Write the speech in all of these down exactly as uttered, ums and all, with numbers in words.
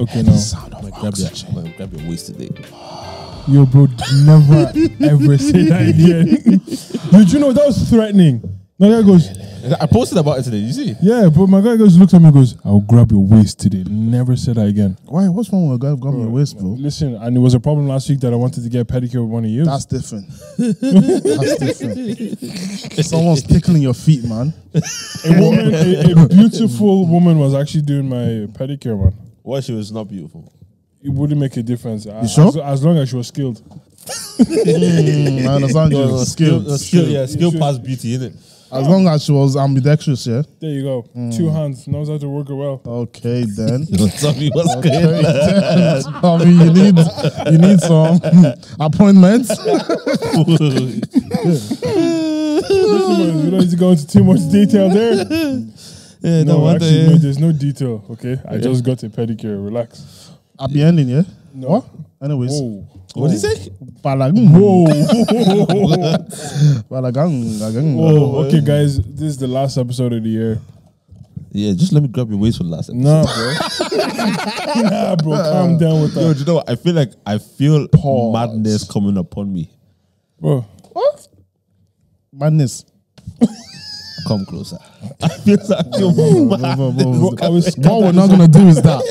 Okay, now like, grab, like, grab your waist today. Yo, bro, never ever say that again. Did you know that was threatening? My guy goes, I posted about it today. You see? Yeah, but my guy goes, looks at me, and goes, I'll grab your waist today. Never say that again. Why? What's wrong with a guy grabbing your waist, bro? Listen, and it was a problem last week that I wanted to get a pedicure with one of you. That's different. That's different. Someone's tickling your feet, man. A woman, a, a beautiful woman, was actually doing my pedicure, man. Why she was not beautiful? It wouldn't make a difference. You as, sure? as, as long as she was skilled. mm, man, as long as she was skilled. Skill, skill, yeah, skill past beauty, innit? As long as she was ambidextrous, yeah? There you go. Mm. Two hands, knows how to work her well. Okay, then. Tommy, what's okay, good? Then. Tommy, you need, you need some appointments. We don't need to go into too much detail there. Yeah, no, no actually, no, there's no detail, okay? I yeah. just got a pedicure, relax. Happy yeah. ending, yeah? No. What? Anyways. Whoa. What did he say? Balagang. Whoa. Balagang. Whoa. Okay, guys, this is the last episode of the year. Yeah, just let me grab your waist for the last episode. Nah, bro. Nah, bro, calm down with that. Yo, do you know what? I feel like I feel Pause. madness coming upon me. Bro. What? Madness. Come closer. I feel like you're mad. What we're not gonna do is that.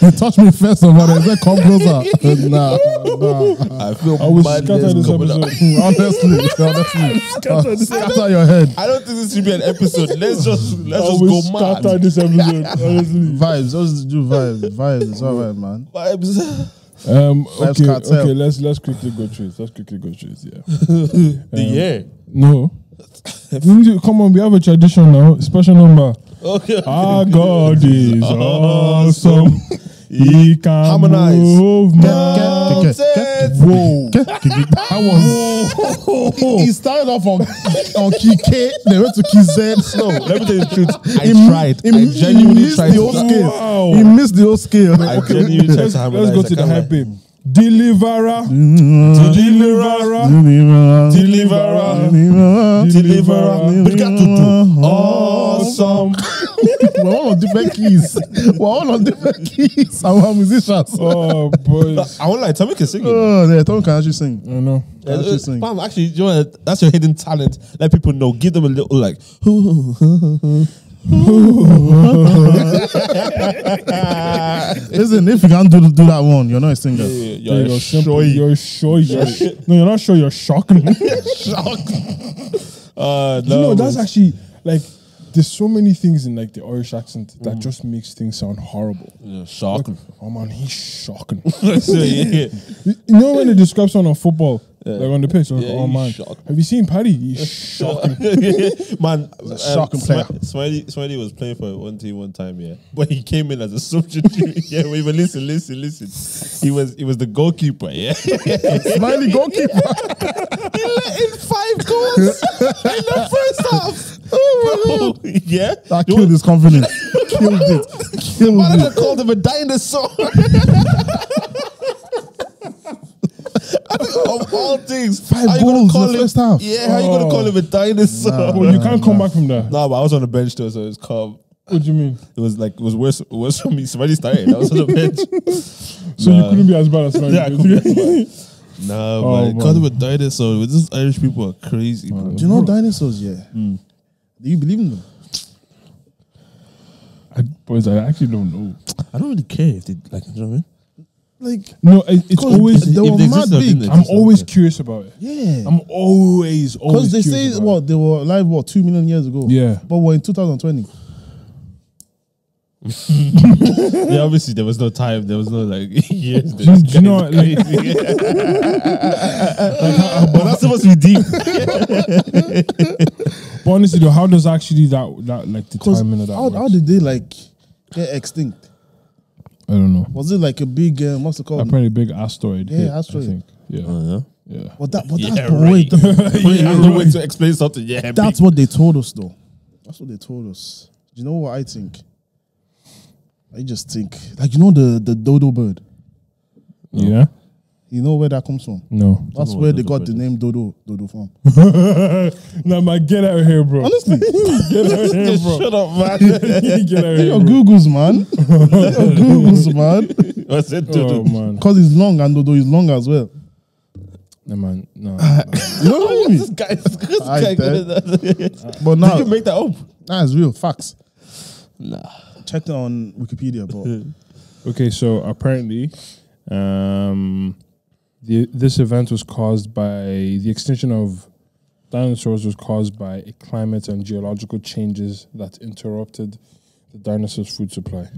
You touch me first of all. Is that come closer? Nah, nah. I feel I was scatter this episode. honestly, honestly. Scatter, scatter your head. I don't think this should be an episode. Let's just let's I just go mad. Scatter this episode. Honestly, vibes. Just do vibes. Vibes. It's alright, man. Vibes. Um, okay, okay, let's let's quickly go through it. Let's quickly go through it. Yeah. um, the year? No. Come on, we have a tradition now. Special number. Okay. Our God is awesome. He can harmonize. Move mountains. Whoa. That was. He started off on on key K. They went to key Z. No, let me tell you the truth. I he, tried. He, I genuinely he tried. The whole scale. Wow. He missed the whole scale. I genuinely tried to harmonize. Let's go to the hype, babe. Deliverer, deliverer, deliverer, deliverer, deliverer. We got to do awesome. We're all on different keys. We're all on different keys. Our musicians. Oh boy! I won't lie, Tommy can sing. Oh, uh, yeah, Tommy can actually sing. I know. Can actually sing. Bam, actually, you know, that's your hidden talent. Let people know. Give them a little like. Listen, if you can't do, do that one, you're not a singer. Yeah, yeah, you're, you're sure. You're sure. You're no, you're not sure. You're shocking. Shocked. Uh, no, you know, that's actually like there's so many things in like the Irish accent that mm. just makes things sound horrible. Yeah, shocking. Like, oh man, he's shocking. So, yeah. You know when they describe someone on football. Yeah. Like on the pitch, like, yeah, oh man! Shocked. Have you seen Paddy? He's shocking, man. Um, shocking player. Smiley, Smiley was playing for one team one time, yeah. But he came in as a substitute. Yeah, we were listen, listen, listen. He was, he was the goalkeeper, yeah. Smiley goalkeeper. He let in five goals in the first half. Oh, bro. Yeah, that killed his confidence. Killed it. Killed man, it. I called him a dinosaur. Of all things, five how goals in the first half. Yeah, how oh. you gonna call him a dinosaur? Nah, well, you nah, can't nah. come back from that. Nah, but I was on the bench though, so it was calm. What do you mean? It was like it was worse. Worse for me. Somebody started. I was on the bench, so nah. you couldn't be as bad as Smiley. Yeah, I couldn't be as bad. Nah, oh, but call him a dinosaur. With these Irish people are crazy. Bro. Do you know bro. dinosaurs? Yeah. Mm. Do you believe in them? I, boys, I actually don't know. I don't really care if they like. You know what I mean? Like no, it, it's always they, they were mad big. I'm always curious about it. Yeah, I'm always always because they say what well, they were alive what two million years ago. Yeah, but we're in two thousand twenty. Yeah, obviously there was no time. There was no like years. Do, do you know? Like, like, but that's supposed to be deep. But honestly, though, how does actually that that like the timing of that? How, how did they like get extinct? I don't know. Was it like a big, uh, what's it called? Apparently, big asteroid. Yeah, hit, asteroid. I think. Yeah. Uh-huh. Yeah. Well, that, well, that's yeah, the right. way. That's yeah, yeah, right. way to explain something. Yeah. That's big. What they told us, though. That's what they told us. Do you know what I think? I just think, like, you know, the, the dodo bird? No. Yeah. You know where that comes from? No. That's where they got the name Dodo Dodo from. Nah, man, get out of here, bro. Honestly. Get out of here, bro. Shut up, man. Get out of here, your Googles, man. Your Googles, man. I said Dodo. Because it's long and Dodo is long as well. No, man, no. no. You know what I mean? This guy, this guy but now, you can make that up. Nah, it's real facts. Nah. Check it on Wikipedia, bro. Okay, so apparently, um, the this event was caused by the extinction of dinosaurs was caused by a climate and geological changes that interrupted the dinosaurs' food supply.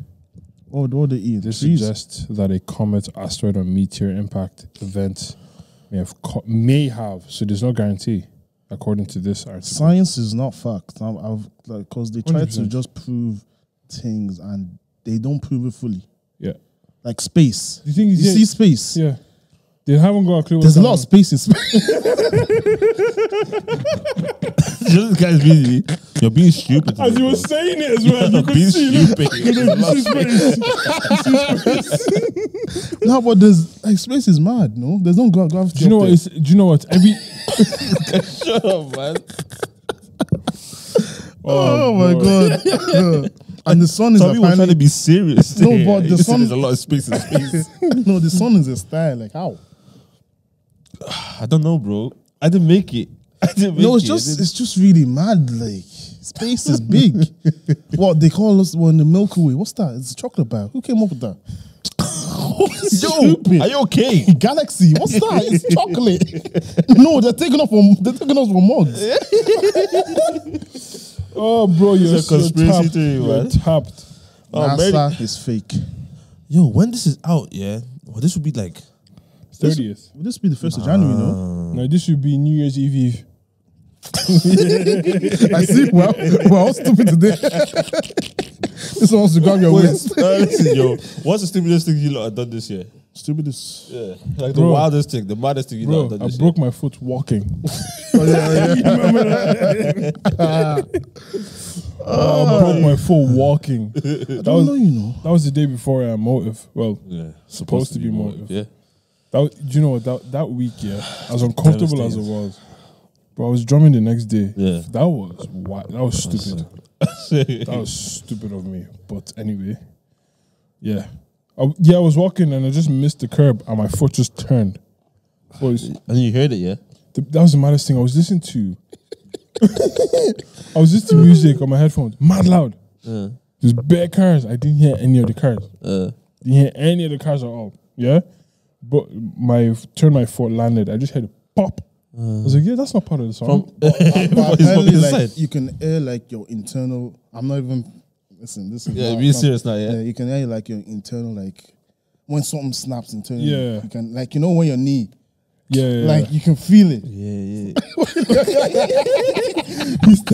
Oh, what they eat? This Jeez. suggests that a comet, asteroid, or meteor impact event. May have, may have, so there's no guarantee, according to this article. Science is not fact, because like, they try one hundred percent to just prove things and they don't prove it fully. Yeah, like space. You, think you see it? Space? Yeah, they haven't got a clue. There's a lot on. of space in space. This guy's busy. You're being stupid. As you were saying it as well, you could see stupid. space. No, but there's like space is mad. No, there's no gravity. Do you know what? It's, do you know what? Every shut up, man. Oh, oh my god. And the sun is apparently... Some people trying to be serious. No, but the sun... There's a lot of space in space. No, the sun is a star. Like, how? I don't know, bro. I didn't make it. I didn't make no, it's it. just it's just really mad. Like, space is big. What they call us, we're in the Milky Way. What's that? It's a chocolate bar. Who came up with that? Yo, are you okay? Galaxy, what's that? It's chocolate. No, they're taking off from, they're taking us from mugs. Oh, bro, you're it's a conspiracy so tapped, theory, man. You're tapped. Oh, NASA maybe. is fake. Yo, when this is out, yeah, well, this would be like thirtieth. Would this be the first uh, of January, no? No, this would be New Year's Eve Eve. I see. We're all, we're all stupid today. This one wants to grab your waist. No, listen, yo, what's the stupidest thing you lot have done this year? Stupidest, yeah, like bro, the wildest thing, the maddest thing you know. I this broke year. my foot walking. Oh, yeah, yeah. Remember that? uh, oh, I broke my foot walking. I that don't was, know, you know. That was the day before uh, motive. Well, yeah, supposed, supposed to be, be motive. motive. Yeah. That do you know what that that week? Yeah, as uncomfortable as it was, but I was drumming the next day. Yeah, that was wild. That was stupid. That was stupid of me. But anyway, yeah. I, yeah, I was walking and I just missed the curb and my foot just turned. Was, and you heard it, yeah? The, that was the maddest thing. I was listening to... I was listening to music on my headphones. Mad loud. Uh. There's bare cars. I didn't hear any of the cars. Uh. Didn't hear any of the cars at all. Yeah? But my... Turned my foot, landed. I just heard it pop. Uh. I was like, yeah, that's not part of the song. From, but, but apparently, like, you can hear like your internal... I'm not even... Listen, this is yeah, be serious now, yeah? yeah. You can hear like your internal, like when something snaps internally. Yeah, you can, like you know when your knee, yeah, yeah like yeah. you can feel it. Yeah, yeah. He's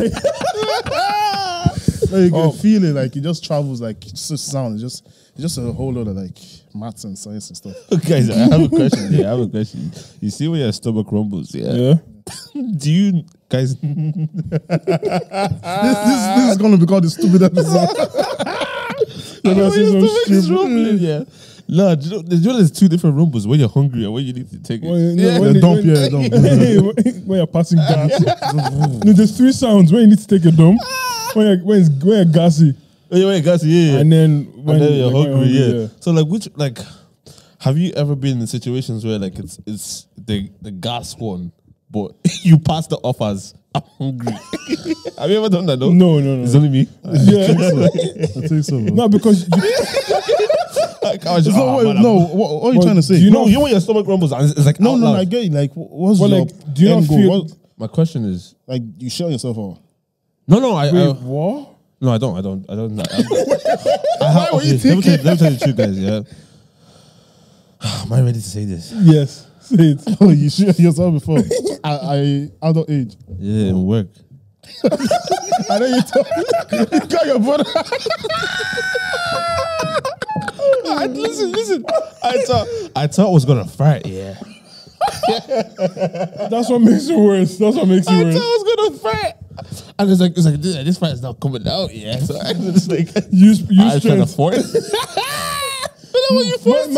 no, you can oh. feel it. Like it just travels, like it's just sound. It's just, it's just a whole lot of like maths and science and stuff. Okay, so I have a question. Yeah, I have a question. You see where your stomach rumbles, yeah? Yeah. Do you guys? this, this this is gonna be called the stupid episode. You're gonna see some rumbling, yeah. No, do you know, do you know there's two different rumbles when you're hungry and when you need to take it. When, yeah, when the dump, yeah, dump. When, when you're passing gas, no, there's three sounds when you need to take a dump. When you're, when it's, when you're gassy, when you're gassy, yeah, yeah. And then when, and then you're, like, hungry, when you're hungry, yeah. yeah. So like, which like, have you ever been in situations where like it's it's the the gas one? But you pass the offers. I'm hungry. Have you ever done that? No, no, no. no. It's only me. I yeah, think so. I think so. Bro. No, because you... like, was just, oh, what, man, no. What, what are you well, trying to say? You know, no, you know when your stomach rumbles, and it's like no, no. no I get it. Like, what's well, your like, do you not feel? What, my question is, like, you shut yourself out. No, no. I, Wait, I what? No, I don't. I don't. I don't. I, I, I have, Why were you okay, thinking? Let me tell you the truth, guys. Yeah. Am I ready to say this? Yes. Oh, you shoot yourself before. I, I adult age. Yeah, in work. I know you told you got your brother. I, listen, listen. I thought I thought I was gonna fart. Yeah. That's what makes it worse. That's what makes it worse. I thought I was gonna fart. And it's like it's like this fart is not coming out. Yeah. So I was just like use use I was trying to force. But then when you force,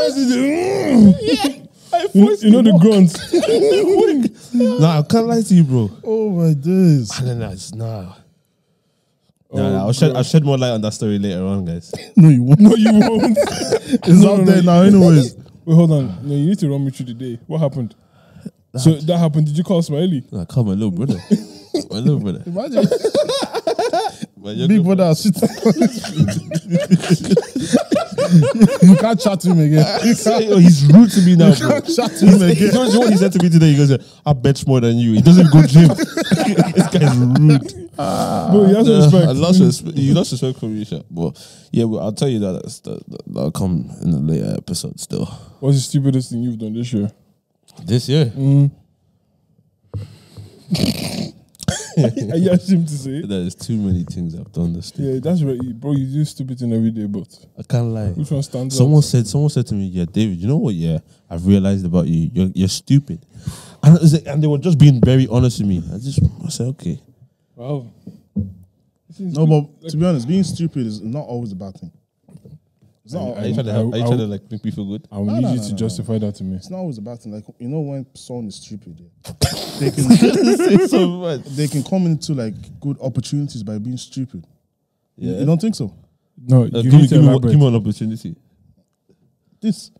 yeah. I you, you know the grunts. Nah, I can't lie to you, bro. Oh my days. I don't know. It's nah. Oh, nah, nah, I'll shed, I'll shed more light on that story later on, guys. No, you won't. No, you won't. It's no, out no, there no, now, anyways. Wait, hold on. No, you need to run me through the day. What happened? That. So that happened. Did you call Smiley? Nah, call my little brother. My little brother. Imagine. Big brother. You can't chat to him again. Say, oh, he's rude to me now, you bro. You can't chat to him again. You know what he said to me today? He goes, I bet more than you. He doesn't go gym. This guy's rude. Ah, bro, you have to respect. I lost respect. You lost respect for me, Sha. But yeah, well, I'll tell you that that'll that, that, come in the later episode still. What's the stupidest thing you've done this year? This year? Mm. Are you ashamed to say? There's too many things I've done this year. Yeah, that's right, bro. You do stupid thing every day, but I can't lie. Which one stands someone out? Said, someone said to me, yeah, David, you know what? Yeah, I've realized about you. You're, you're stupid. And, like, and they were just being very honest with me. I just, I said, okay. Wow. No, but like, to be honest, being stupid is not always a bad thing. It's not. Are you trying to help? Are you trying to like make me feel good? I will no, need no, you no, to no, justify no. that to me. It's not always a bad thing. Like you know, when someone is stupid, they can so they can come into like good opportunities by being stupid. Yeah. You don't think so? No. Uh, you give, me, give, me, give me an opportunity. This.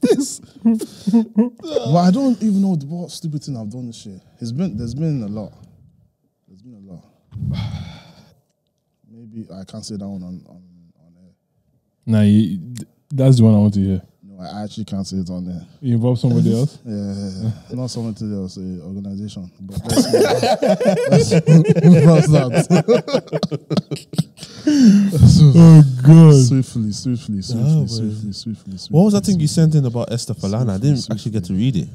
This. Well, I don't even know what stupid thing I've done this year. It's been there's been a lot. There's been a lot. Maybe I can't say that one on on, on air. Nah, you, that's the one I want to hear. No, I actually can't say it on there. You involve somebody else? Yeah, yeah, yeah. Not somebody else, an organization. But let's that. So, oh God! Swiftly, swiftly, swiftly, oh, swiftly, swiftly, swiftly, swiftly. What was that thing you sent in about Esther Falana? I didn't swiftly. actually get to read it.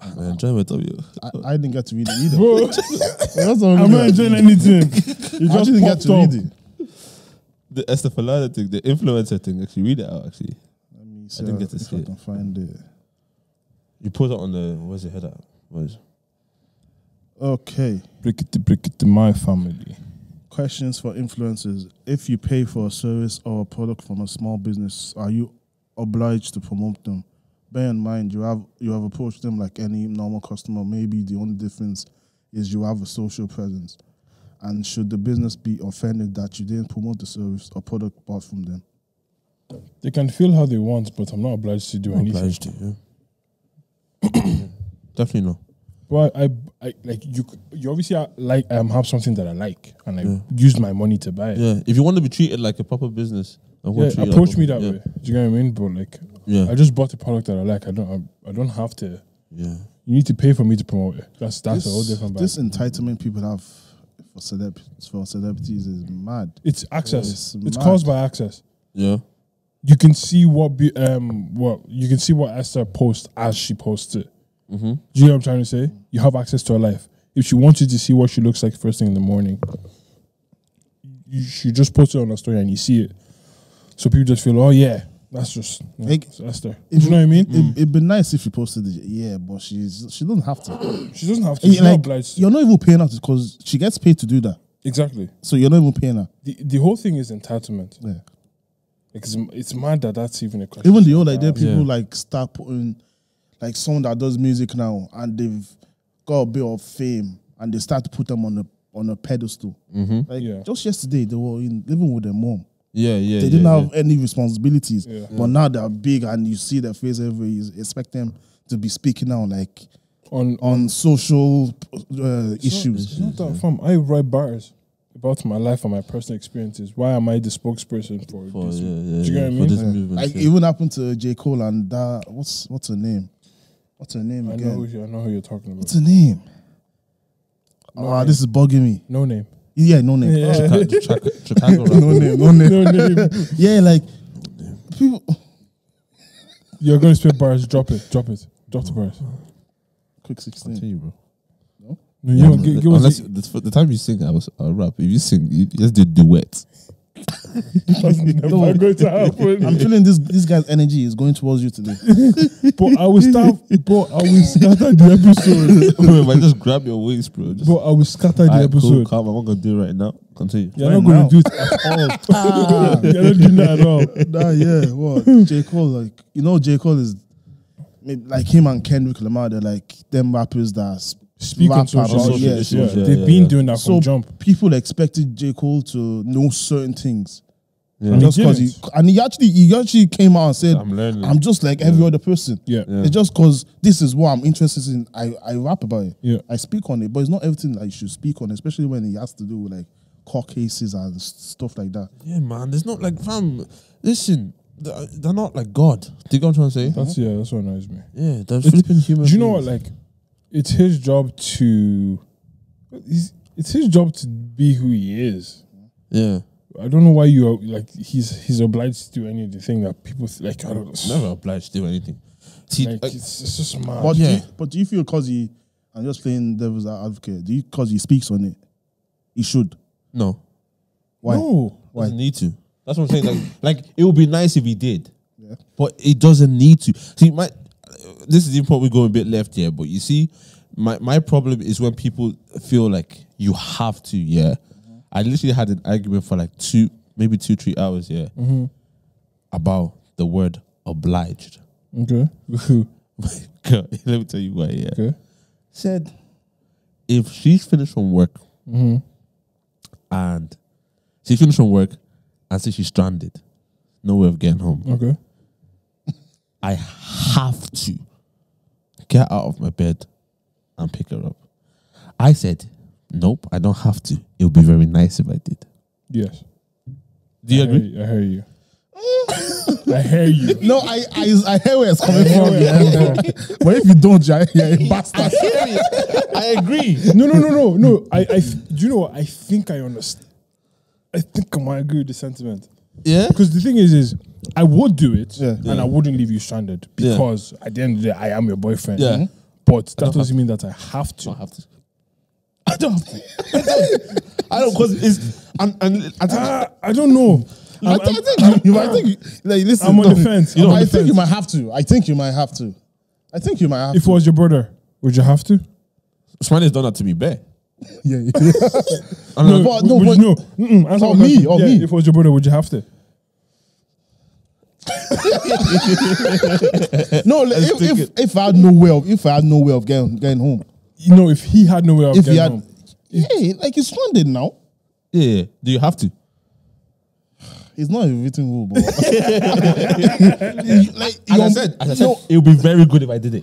I'm I, enjoying it, W. I, I didn't get to read it either. Bro, that's I'm not enjoying anything. You just didn't get to read it. The Esther Falana thing, the influencer thing. Actually, read it out. Actually, Let me see I didn't get to see I can it. Find it. You put it on the. Where's your head at? Where's? Okay. Break it to break it to my family. Questions for influencers. If you pay for a service or a product from a small business, are you obliged to promote them? Bear in mind, you have you have approached them like any normal customer. Maybe the only difference is you have a social presence. And should the business be offended that you didn't promote the service or product bought from them? They can feel how they want, but I'm not obliged to do I'm anything. Obliged to, yeah. Definitely not. Well, I, I like you. You obviously are, like um, have something that I like, and I yeah. used my money to buy it. Yeah, if you want to be treated like a proper business, I yeah, approach like me that yeah. way. Do you know what I mean? But like, yeah. I just bought a product that I like. I don't. I, I don't have to. Yeah, you need to pay for me to promote it. That's that's this, a whole different. This bag. Entitlement people have for celebs for celebrities is mad. It's access. It's, it's mad. Caused by access. Yeah, you can see what be, um what you can see what Esther posts as she posts it. Mm-hmm. Do you know what I'm trying to say? You have access to her life. If she wants you to see what she looks like first thing in the morning, you, she just posts it on her story and you see it. So people just feel, oh yeah, that's just yeah, like, that's there. Do you know what I mean? It, mm. It'd be nice if you posted it, yeah, but she's she doesn't have to. She doesn't have to. She's like, not obliged to. You're not even paying her because she gets paid to do that. Exactly. So you're not even paying her. The the whole thing is entitlement. Yeah. Like it's, it's mad that that's even a question. Even the old idea, like, people yeah. like start putting. Like someone that does music now and they've got a bit of fame and they start to put them on a on a pedestal. Mm-hmm. Like yeah. just yesterday they were in living with their mom. Yeah, yeah. They didn't yeah, have yeah. any responsibilities. Yeah. But yeah. now they're big and you see their face everywhere. You expect them to be speaking out like on on social uh, it's issues. Not, it's not that fun. I write bars about my life and my personal experiences. Why am I the spokesperson for, for this? Yeah, yeah, do you yeah, get yeah, what I mean? This yeah. movement, like, yeah. It even happened to J. Cole and that what's what's her name? What's her name I again? Know who you, I know who you're talking about. What's her name? No oh, name. This is bugging me. No name. Yeah, no name. Yeah. Chicago, Chicago, Chicago, no name, no name. No name. Yeah, like, people. You're going to spit bars. Drop it. Drop it. Drop the bars. Quick sixteen. I'll tell you, bro. No? No, you yeah, don't. Give, give unless, us a, the time you sing, I was I'll rap. If you sing, you just do duets. No, going to happen. I'm feeling this this guy's energy is going towards you today. But I will start. But I will scatter the episode. Bro, if I just grab your waist, bro. Just, but I will scatter the I episode. Calm, I'm not gonna do it right now. Continue. You're right not now. gonna do it at all. Ah. You're not doing that at all. Nah, yeah. What? J. Cole, like you know, J. Cole is like him and Kendrick Lamar. They're like them rappers that speak on social, social yeah, issues. Yeah. Yeah, They've yeah, been yeah. doing that so from jump. People expected J. Cole to know certain things. Yeah. And, just he he, and he actually he actually came out and said, I'm, I'm just like yeah. every other person. Yeah. yeah. It's just because this is what I'm interested in. I, I rap about it. Yeah. I speak on it, but it's not everything that you should speak on, especially when it has to do with like court cases and stuff like that. Yeah, man. There's not like, fam, listen, they're, they're not like God. Do you get what I'm trying to say? That's, yeah, that's what annoys me. Yeah, they're flipping human. Do you know what, like, it's his job to, it's his job to be who he is. Yeah. I don't know why you are, like, he's he's obliged to do any of the thing that people, like, I don't know. Never obliged to do anything. See, like, like, it's, it's just mad. But, yeah. but do you feel because he, I'm just playing devil's advocate, do you, because he speaks on it, he should? No. Why? No. Why? He doesn't need to. That's what I'm saying. Like, like it would be nice if he did. Yeah. But it doesn't need to. See, my, this is even probably going a bit left here, but you see, my, my problem is when people feel like you have to, yeah. I literally had an argument for like two, maybe two, three hours, yeah, mm-hmm. about the word obliged. Okay. God, let me tell you why, yeah. Okay. Said, if she's finished from work, mm-hmm. and she finished from work, and say she's stranded, no way of getting home. Okay. I have to get out of my bed and pick her up. I said, nope, I don't have to. It would be very nice if I did. Yes. Do you I agree? Hear you, I hear you. I hear you. No, I I, I hear where it's coming from. Yeah. But if you don't, you're a bastard. I hear you. I agree. No, no, no, no, no. I, I, do you know what? I think I understand. I think I might agree with the sentiment. Yeah. Because the thing is, is I would do it, yeah. and yeah. I wouldn't leave you stranded because yeah. at the end of the day, I am your boyfriend. Yeah. But that doesn't mean that I have to. I have to. I don't. I don't because it's. And, and, and, uh, I don't know. I, th I think I'm, you. I think you, like listen. I'm on no, the fence. You know, I think defense. you might have to. I think you might have to. I think you might have. If to. If it was your brother, would you have to? Smiley's done that to me, bear. Yeah. yeah. no, but, no, would, but, no. Mm -mm, that's or me. Or yeah, me. If it was your brother, would you have to? no. Like, if if, if I had no way of if I had no way of getting getting home. You know, if he had no way of if getting he had, home. Yeah, like he's stranded now. Yeah, do you have to? It's not a written rule, bro. Like, as I said, as I said, it would be very good if I did it.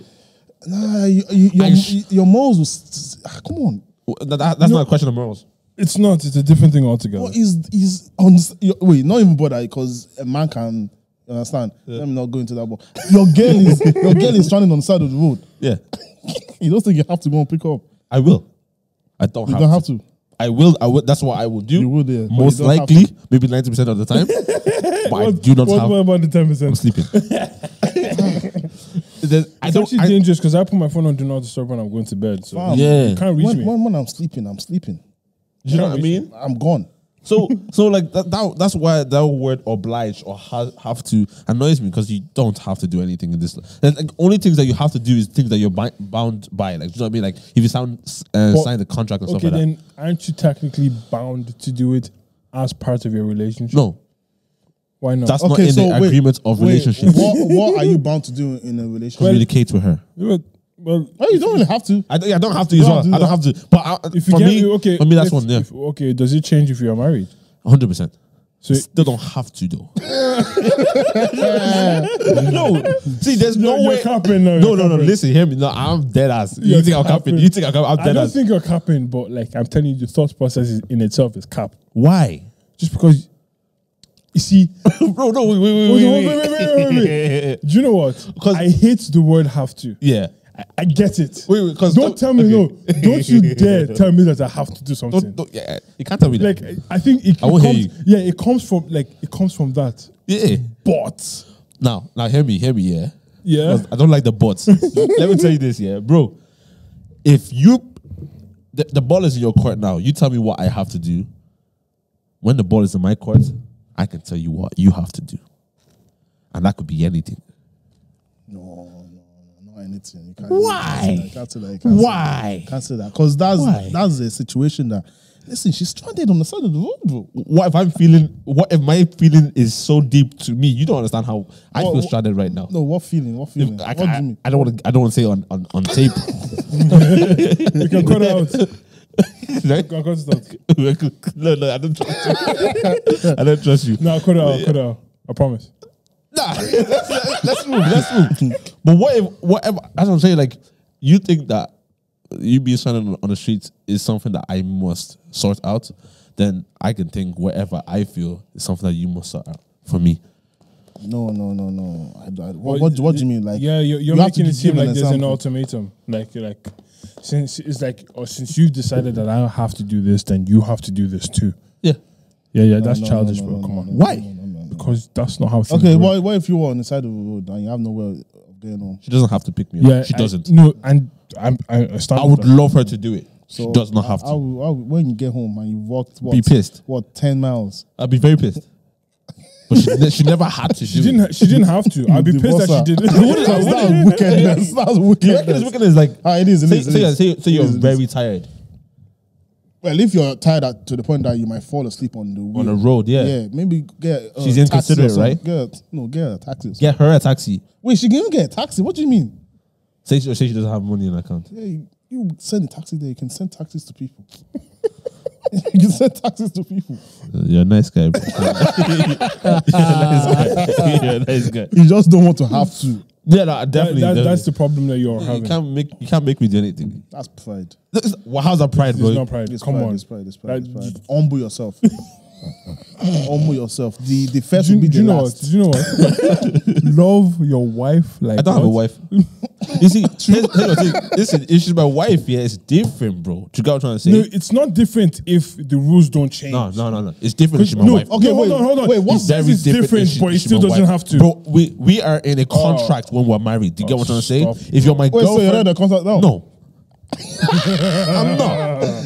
Nah, you, you, your, your morals was... Come on. That, that, that's no, not a question of morals. It's not. It's a different thing altogether. What is, is on, wait, not even bother because a man can... You understand? Yeah. Let me not go into that, but your girl is, your girl is stranded on the side of the road. Yeah. You don't think you have to go and pick up? I will. I don't you have don't to. You don't have to. I will. I will. That's what I will do. You will, yeah. Most likely, maybe ninety percent of the time. But what, I do not what have What about the ten percent? I'm sleeping. It's I don't, actually I, dangerous because I put my phone on Do Not Disturb when I'm going to bed. So wow, yeah. You can't reach when, me. When, when I'm sleeping, I'm sleeping. You, you know, know what I mean? Me? I'm gone. So, so like, that, that. that's why that word oblige or ha have to annoys me because you don't have to do anything in this. Like, only things that you have to do is things that you're bound by. Like, do you know what I mean? Like, if you sound, uh, but, sign the contract or okay, something like then that. then aren't you technically bound to do it as part of your relationship? No. Why not? That's okay, not in so the wait, agreement of wait, relationship. What, what are you bound to do in a relationship? Communicate with her. Well, well, you don't really have to. I don't, yeah, I don't have to. You don't have to. I don't have to. But I, if you for, get, me, okay, for me, that's if, one. Yeah. If, okay. Does it change if you are married? one hundred percent. So still don't have to though. No. See, there's no, no way. Capping, no, no, no, no. Listen, hear me. No, I'm dead ass. You think, you think I'm capping? You think I'm dead ass? I don't ass. think you're capping, but like I'm telling you, the thought process is, in itself is cap. Why? Just because. You see, bro. No, wait, wait, wait, wait, wait, wait, wait, wait, wait, wait. Do you know what? Because I hate the word "have to." Yeah. I get it. Wait, wait, don't th tell me okay. no. Don't you dare tell me that I have to do something. Don't, don't, yeah, you can't tell me that. Like I think it, I it comes. Yeah, it comes from like it comes from that. Yeah, but now, now hear me, hear me. Yeah, yeah. I don't like the bots. Let me tell you this, yeah, bro. If you, the, the ball is in your court now. You tell me what I have to do. When the ball is in my court, I can tell you what you have to do. And that could be anything. No, no, not anything. You can't. Why? Cancel that. Cancel that. Why? Cancel that. Because that's Why? that's a situation that. Listen, she's stranded on the side of the road, bro. What if I'm feeling? What if my feeling is so deep to me? You don't understand how I what, feel stranded what, right now. No, what feeling? What feeling? If, I, what I, do you mean? I don't want to. I don't want to say on on, on tape. You can cut it out. Right? No, no, I don't trust you. I don't trust you. No, cut it out, cut it out. I promise. Nah, let's, let's move, let's move. But what if, whatever, as I'm saying, like, you think that you being standing on the streets is something that I must sort out, then I can think whatever I feel is something that you must sort out for me. No, no, no, no. I, I, what, what, what do you mean? Like, yeah, you're, you're you making it seem like an there's example. an ultimatum. Like, like, since it's like, or since you've decided that I have to do this, then you have to do this too. Yeah, yeah, yeah. No, that's no, childish, no, no, bro. No, Come on. No, Why? No, no, no, no. Because that's not how. Things okay, what, what if you were on the side of the road and you have nowhere going on? She doesn't have to pick me up. Yeah, she I, doesn't. No, and I'm, I, I, I would love her to do it. So she does not have I, to. I will, I will, when you get home and you walked, what, be pissed. What, ten miles? I'd be very pissed. But she, she never had to. She, she didn't. She didn't have to. I'd be pissed that she didn't. What is that? That's wickedness. That's wickedness. Wickedness. Like ah, it is. It say, is, it say, is. Say, say you're is, very is. tired. Well, if you're tired at, to the point that you might fall asleep on the wheel, on the road, yeah, yeah, maybe get. Uh, She's inconsiderate, right? Get, no, get a taxi. Get her a taxi. Wait, she can get a taxi. What do you mean? Say she, say she doesn't have money in her account. Yeah, you, you send a taxi there. You can send taxis to people. You can send taxes to people. You're a nice guy, bro. You're a nice guy. You're a nice guy. You just don't want to have to. Yeah, no, definitely, that, that, definitely. That's the problem that you're yeah, having. You can't make. You can't make me do anything. That's pride. Is, well, how's that pride, it's, bro? It's not pride. It's Come pride, on, it's pride. It's pride. It's pride. It's pride. Humble yourself. Humble yourself. The the first do, will be do the you know last. What? Do you know what? Love your wife like. I don't what? have a wife. You see, listen, if she's my wife, yeah, it's different, bro. Do you get what I'm trying to say? No, it's not different if the rules don't change. No, no, no, no. It's different if she's my no, wife. Okay, no, wait, hold on, hold on. Wait, what's different? It's different, she, but it still doesn't wife. have to. Bro, we, we are in a contract oh. when we're married. Do you oh, get what I'm trying to say? If you're my wait, girlfriend. So you're not in a contract now? No. I'm not.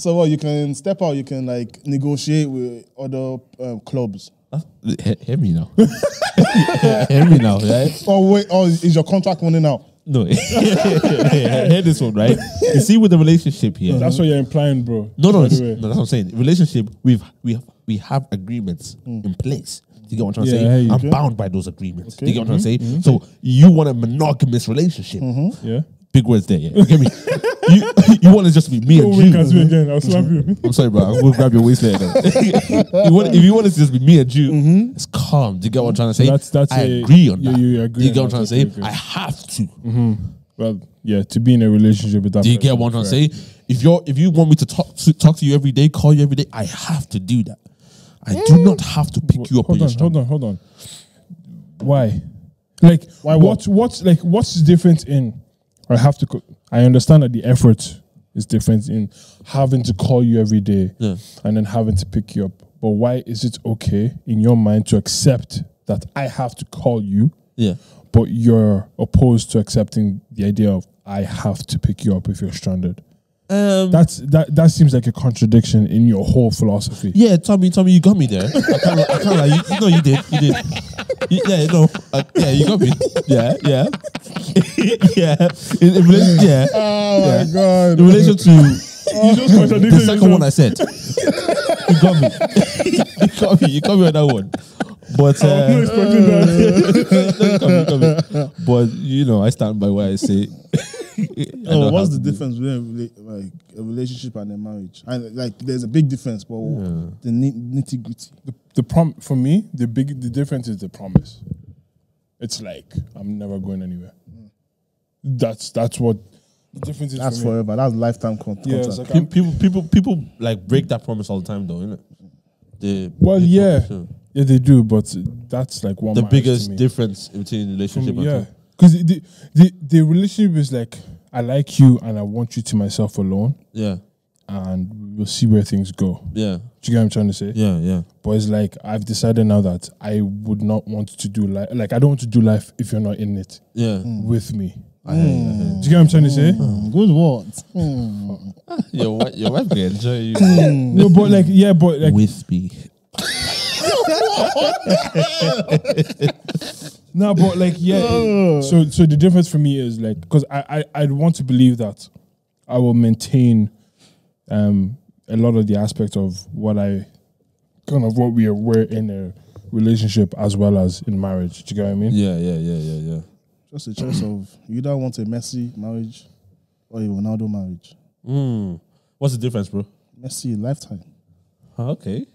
So what, you can step out, you can like negotiate with other uh, clubs. Uh, hear me now. Hear me now, right? Oh wait, oh is your contract running out? No. Hear this one, right? You see with the relationship here. No, that's what you're implying, bro. No, no, no, that's what I'm saying. Relationship, we've we have we have agreements mm. in place. Do you get what I'm trying yeah, to say? Hey, I'm okay. bound by those agreements. Okay. Do you get what mm-hmm. I'm trying to say? Mm-hmm. So you want a monogamous relationship. Mm-hmm. Yeah. Big words there, yeah. You get me? You, you want it just to be me Go and you. Again. I'll slap you. I'm sorry, bro. I'm going to grab your waist later. you want, if you want it to just be me and you, mm-hmm. it's calm. Do you get what I'm trying to say? That's, that's I a, agree on that. You, you agree Do you get what I'm trying to say? I have to. Mm-hmm. Well, yeah, to be in a relationship with that. Do you get what I'm trying to say? If you're, if you want me to talk to talk to you every day, call you every day, I have to do that. I do not have to pick well, you up. Hold on, hold on, hold on. Why? Like, why? What? What, what's like? What's the difference in? I have to. Co I understand that the effort is different in having to call you every day yeah. and then having to pick you up. But why is it okay in your mind to accept that I have to call you? Yeah. But you're opposed to accepting the idea of I have to pick you up if you're stranded. Um, That's that. That seems like a contradiction in your whole philosophy. Yeah, Tommy, Tommy, you got me there. I can't. I can't lie. You, no, you did. You did. You, yeah, no. Uh, yeah, you got me. Yeah, yeah, yeah. In, in relation, yeah. Oh yeah. my god. In relation to you just contradicted the second one I said. You got me. You got me. You got me on that one. But uh, no, no, no, you got me. But you know, I stand by what I say. Oh, what's the difference between like a relationship and a marriage? And like, there's a big difference, but yeah. the nitty gritty. The, the prom for me, the big the difference is the promise. It's like I'm never going anywhere. Mm. That's that's what the difference is. That's for forever. Me. That's lifetime contract. Yeah, like people, people people people like break that promise all the time, though, isn't it? They, well, they yeah, promise, yeah, they do, but that's like one. The biggest difference between relationship. From, and yeah. Because the, the, the relationship is like, I like you and I want you to myself alone. Yeah. And we'll see where things go. Yeah. Do you get what I'm trying to say? Yeah, yeah. But it's like, I've decided now that I would not want to do life. Like, I don't want to do life if you're not in it. Yeah. Mm. With me. Mm. Mm. Do you get what I'm trying to say? Mm. Good words. Mm. your, your wife can enjoy you. No, but like, yeah, but like. With me. No, but like, yeah. So, so the difference for me is like, because I, I, I'd want to believe that I will maintain um, a lot of the aspects of what I, kind of what we are, were in a relationship as well as in marriage. Do you get what I mean? Yeah, yeah, yeah, yeah, yeah. Just a choice of, you either want a messy marriage or a Ronaldo marriage. Mm. What's the difference, bro? Messi, lifetime. Huh, okay.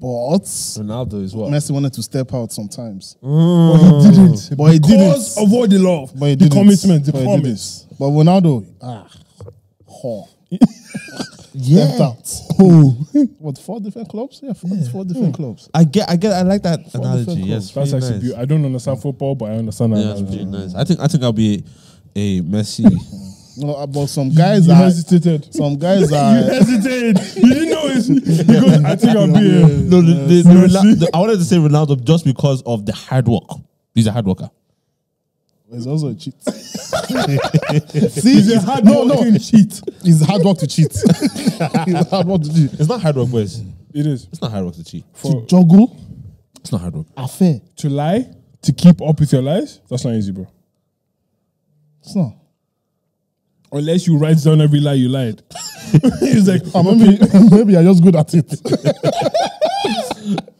But Ronaldo is what? Messi wanted to step out sometimes. Mm. But he didn't. But he didn't. Because of all the love, but he the commitment, the but promise. But Ronaldo, ah, whore. Yeah. Stepped out. Oh. What, four different clubs? Yeah, four, yeah. four different mm. clubs. I get, I get, I like that four analogy. Yes, that's actually nice. Beautiful. I don't understand football, but I understand that. Yeah, that's pretty nice. I think, I think I'll be a Messi. No, but some guys you are hesitated. Some guys are. You hesitated. You didn't know it's because I think I'll be here. No, the, the, the, the, I wanted to say Ronaldo just because of the hard work. He's a hard worker. He's also a cheat. See, he's a hard no, work no. to cheat. He's hard work to cheat. He's hard work to cheat. It's not hard work, boys. It is. It's not hard work to cheat. For to juggle. It's not hard work. Affair. To lie. To keep up with your lies. That's not easy, bro. It's not. Unless you write down every lie you lied. He's like, oh, maybe, maybe I'm just good at it.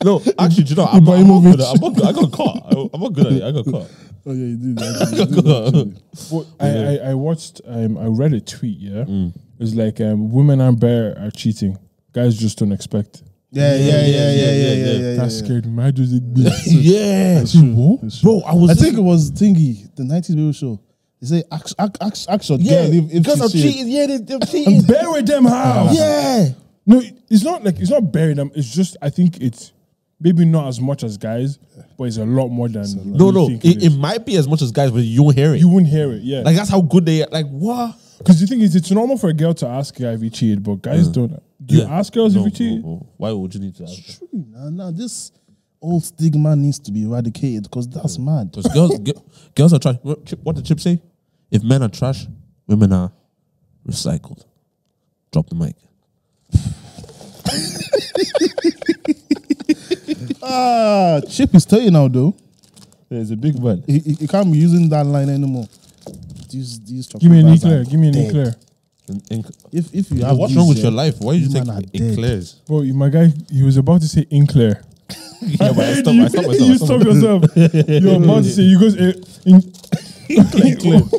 No, actually, do you know, I'm not, I'm not good at it. I'm not, I got caught. I'm not good at it. I got caught. Oh, yeah, you did. Actually, I, got you did caught. I, I, I watched, um, I read a tweet, yeah? Mm. It was like, um, women and bear are cheating. Guys just don't expect. Yeah, yeah, yeah, yeah, yeah, yeah. yeah that scared me. I just did Yeah. That's true. That's true. Bro, I was... I think it was Thingy, the nineties video show. They say, ask, ask, ask your yeah, girl if, if she I'm cheating. Yeah, they, they're cheating. And bury them how? Yeah. No, it's not like, it's not bury them. It's just, I think it's maybe not as much as guys, but it's a lot more than lot. No, no. It, it, it might be as much as guys, but you won't hear it. You won't hear it, yeah. Like, that's how good they are. Like, what? Because the thing is, it's normal for a girl to ask a guy if he cheated, but guys mm. don't. Do yeah. you ask girls no, if you cheated? No, no. Why would you need to ask? It's true. Nah, nah, this... Old stigma needs to be eradicated because that's mad. Because girls, girls are trash. What did Chip say? If men are trash, women are recycled. Drop the mic. Ah, Chip is telling now though. There's a big word. You can't be using that line anymore. These, these give me an eclair. Give me an eclair. If if you yeah, have what's wrong with your life? Why you take eclairs? Bro, my guy, he was about to say eclair. Yeah, but I stop, I stop myself. You stop yourself. You're about to say, you guys. Uh,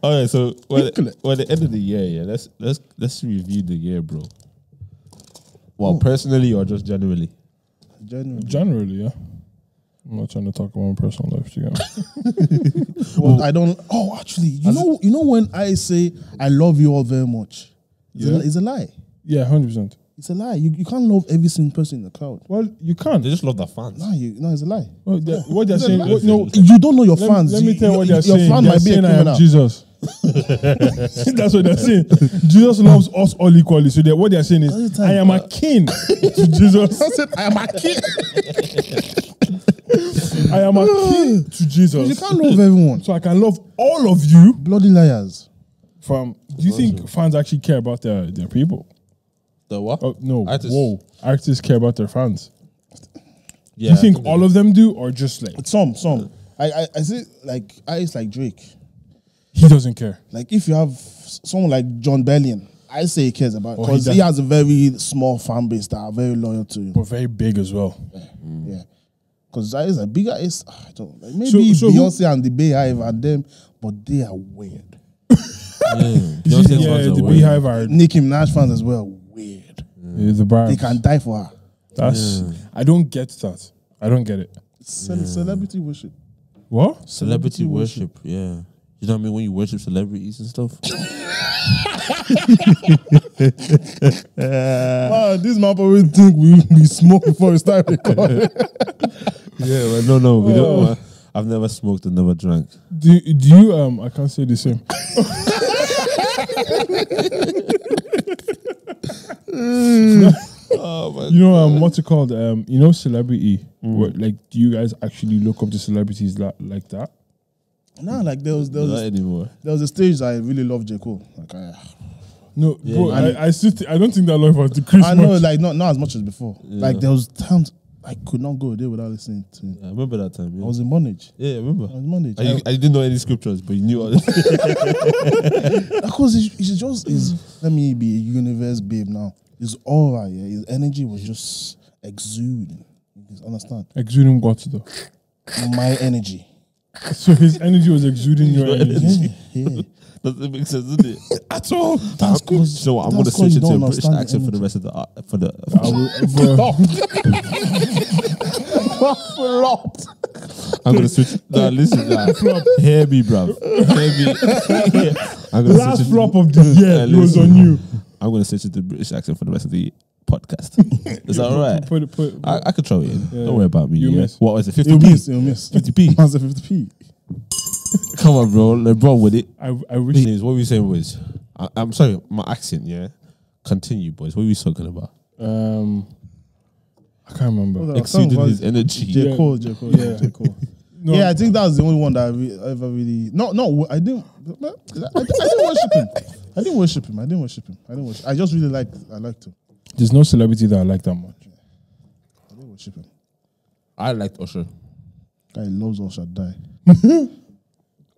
All right, so well, well, the end of the year, yeah. Let's let's let's review the year, bro. Well, oh. personally or just generally? Generally, generally, yeah. I'm not trying to talk about my personal life together. Well, well, I don't. Oh, actually, you know, you know when I say I love you all very much, yeah. it's, a, it's a lie. Yeah, hundred percent. It's a lie. You, you can't love every single person in the crowd. Well, you can't. They just love their fans. No, you, no it's a lie. Well, they're, what they're saying... What, no, you don't know your let fans. Let me tell you what they're saying. Your fan they're might be a criminal. Jesus. That's what they're saying. Jesus loves us all equally. So what they're saying is, I am a king to Jesus. I said, I am a king. I am a king to Jesus. You can't love everyone. So I can love all of you. Bloody liars. From, do you think fans actually care about their, their people? The what? Oh, no, artists. Whoa. Artists care about their fans. Yeah, do you think, think all of them do or just like? Some, some. I, I, I see, like, I it's like Drake. He doesn't care. Like, if you have someone like John Bellion, I say he cares about because oh, he, he has a very small fan base that are very loyal to you. But very big as well. Yeah. Mm. yeah. Because that is a bigger, it's, I don't know. Like maybe so, so Beyonce who? and the Beehive are them, but they are weird. mm. yeah, yeah, the Beehive are. Nicki Minaj fans as well. Weird. Yeah, the they can die for her. That's yeah. I don't get that. I don't get it. Ce yeah. Celebrity worship. What? Celebrity, celebrity worship. worship. Yeah. You know what I mean? When you worship celebrities and stuff. Wow, this man probably think we we smoke before we start recording. Yeah, but no, no, we oh. don't. Uh, I've never smoked and never drank. Do do you? Um, I can't say the same. Oh my you know um, what's it called? Um, you know, celebrity. Mm. What, like, do you guys actually look up to celebrities like like that? Nah, like there was there was not a, anymore. There was a stage that I really loved J Cole. Like I, no, yeah, bro, I I, I, still I don't think that love was decreased. I know, much. like not not as much as before. Yeah. Like there was times I could not go a day without listening to it. I remember that time. Yeah. I was in Monage. Yeah, I remember. I was in Monage. I, I didn't know any scriptures, but you knew all this. Because it's, it's just, it's, let me be a universe babe now. It's all right. Yeah? His energy was just exuding. You understand? Exuding what though? My energy. So his energy was exuding your energy? Yeah. yeah. Doesn't make sense, does it? At all. That's I'm, cool. So I'm That's gonna switch into a British accent energy. For the rest of the uh, for the flop. I'm gonna switch. Nah, listen, nah. Hear me, bruv. Hear me. I'm gonna Last switch flop of the year yeah, was on you. I'm gonna switch into the British accent for the rest of the podcast. Is that alright? Put, put, put, I, I could throw it in. Yeah, Don't worry about me. Yeah. What was it? fifty p. You'll miss. You'll miss. fifty p. How's it fifty p? Come on, bro. LeBron with it. I, I wish. Please, what were you saying, boys? I, I'm sorry, my accent, yeah? Continue, boys. What were you talking about? Um, I can't remember. Well, Exceeding his energy. J. Cole, J. Cole, yeah. J. Cole. No, yeah, I think that was the only one that I re ever really. No, no, I didn't. I, I didn't worship him. I didn't worship him. I didn't worship him. I didn't worship him. I just really liked, I liked him. There's no celebrity that I like that much. I didn't worship him. I liked Usher. Guy loves Usher, die.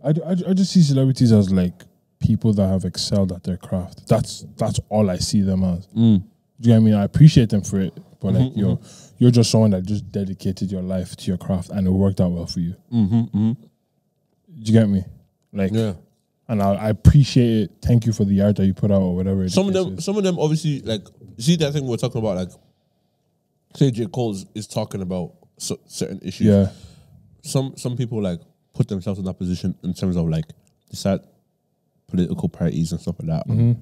I, I, I just see celebrities as like people that have excelled at their craft. That's that's all I see them as. Mm. Do you know what I mean? I appreciate them for it, but mm-hmm, like you're mm-hmm. you're just someone that just dedicated your life to your craft and it worked out well for you. Mm-hmm, mm-hmm. Do you get me? Like, yeah. And I, I appreciate it. Thank you for the art that you put out or whatever. It some of them, is. some of them, obviously, like see that thing we we're talking about. Like, say J. Cole is talking about so, certain issues. Yeah. Some some people like. Put themselves in that position in terms of like decide political parties and stuff like that. Mm-hmm.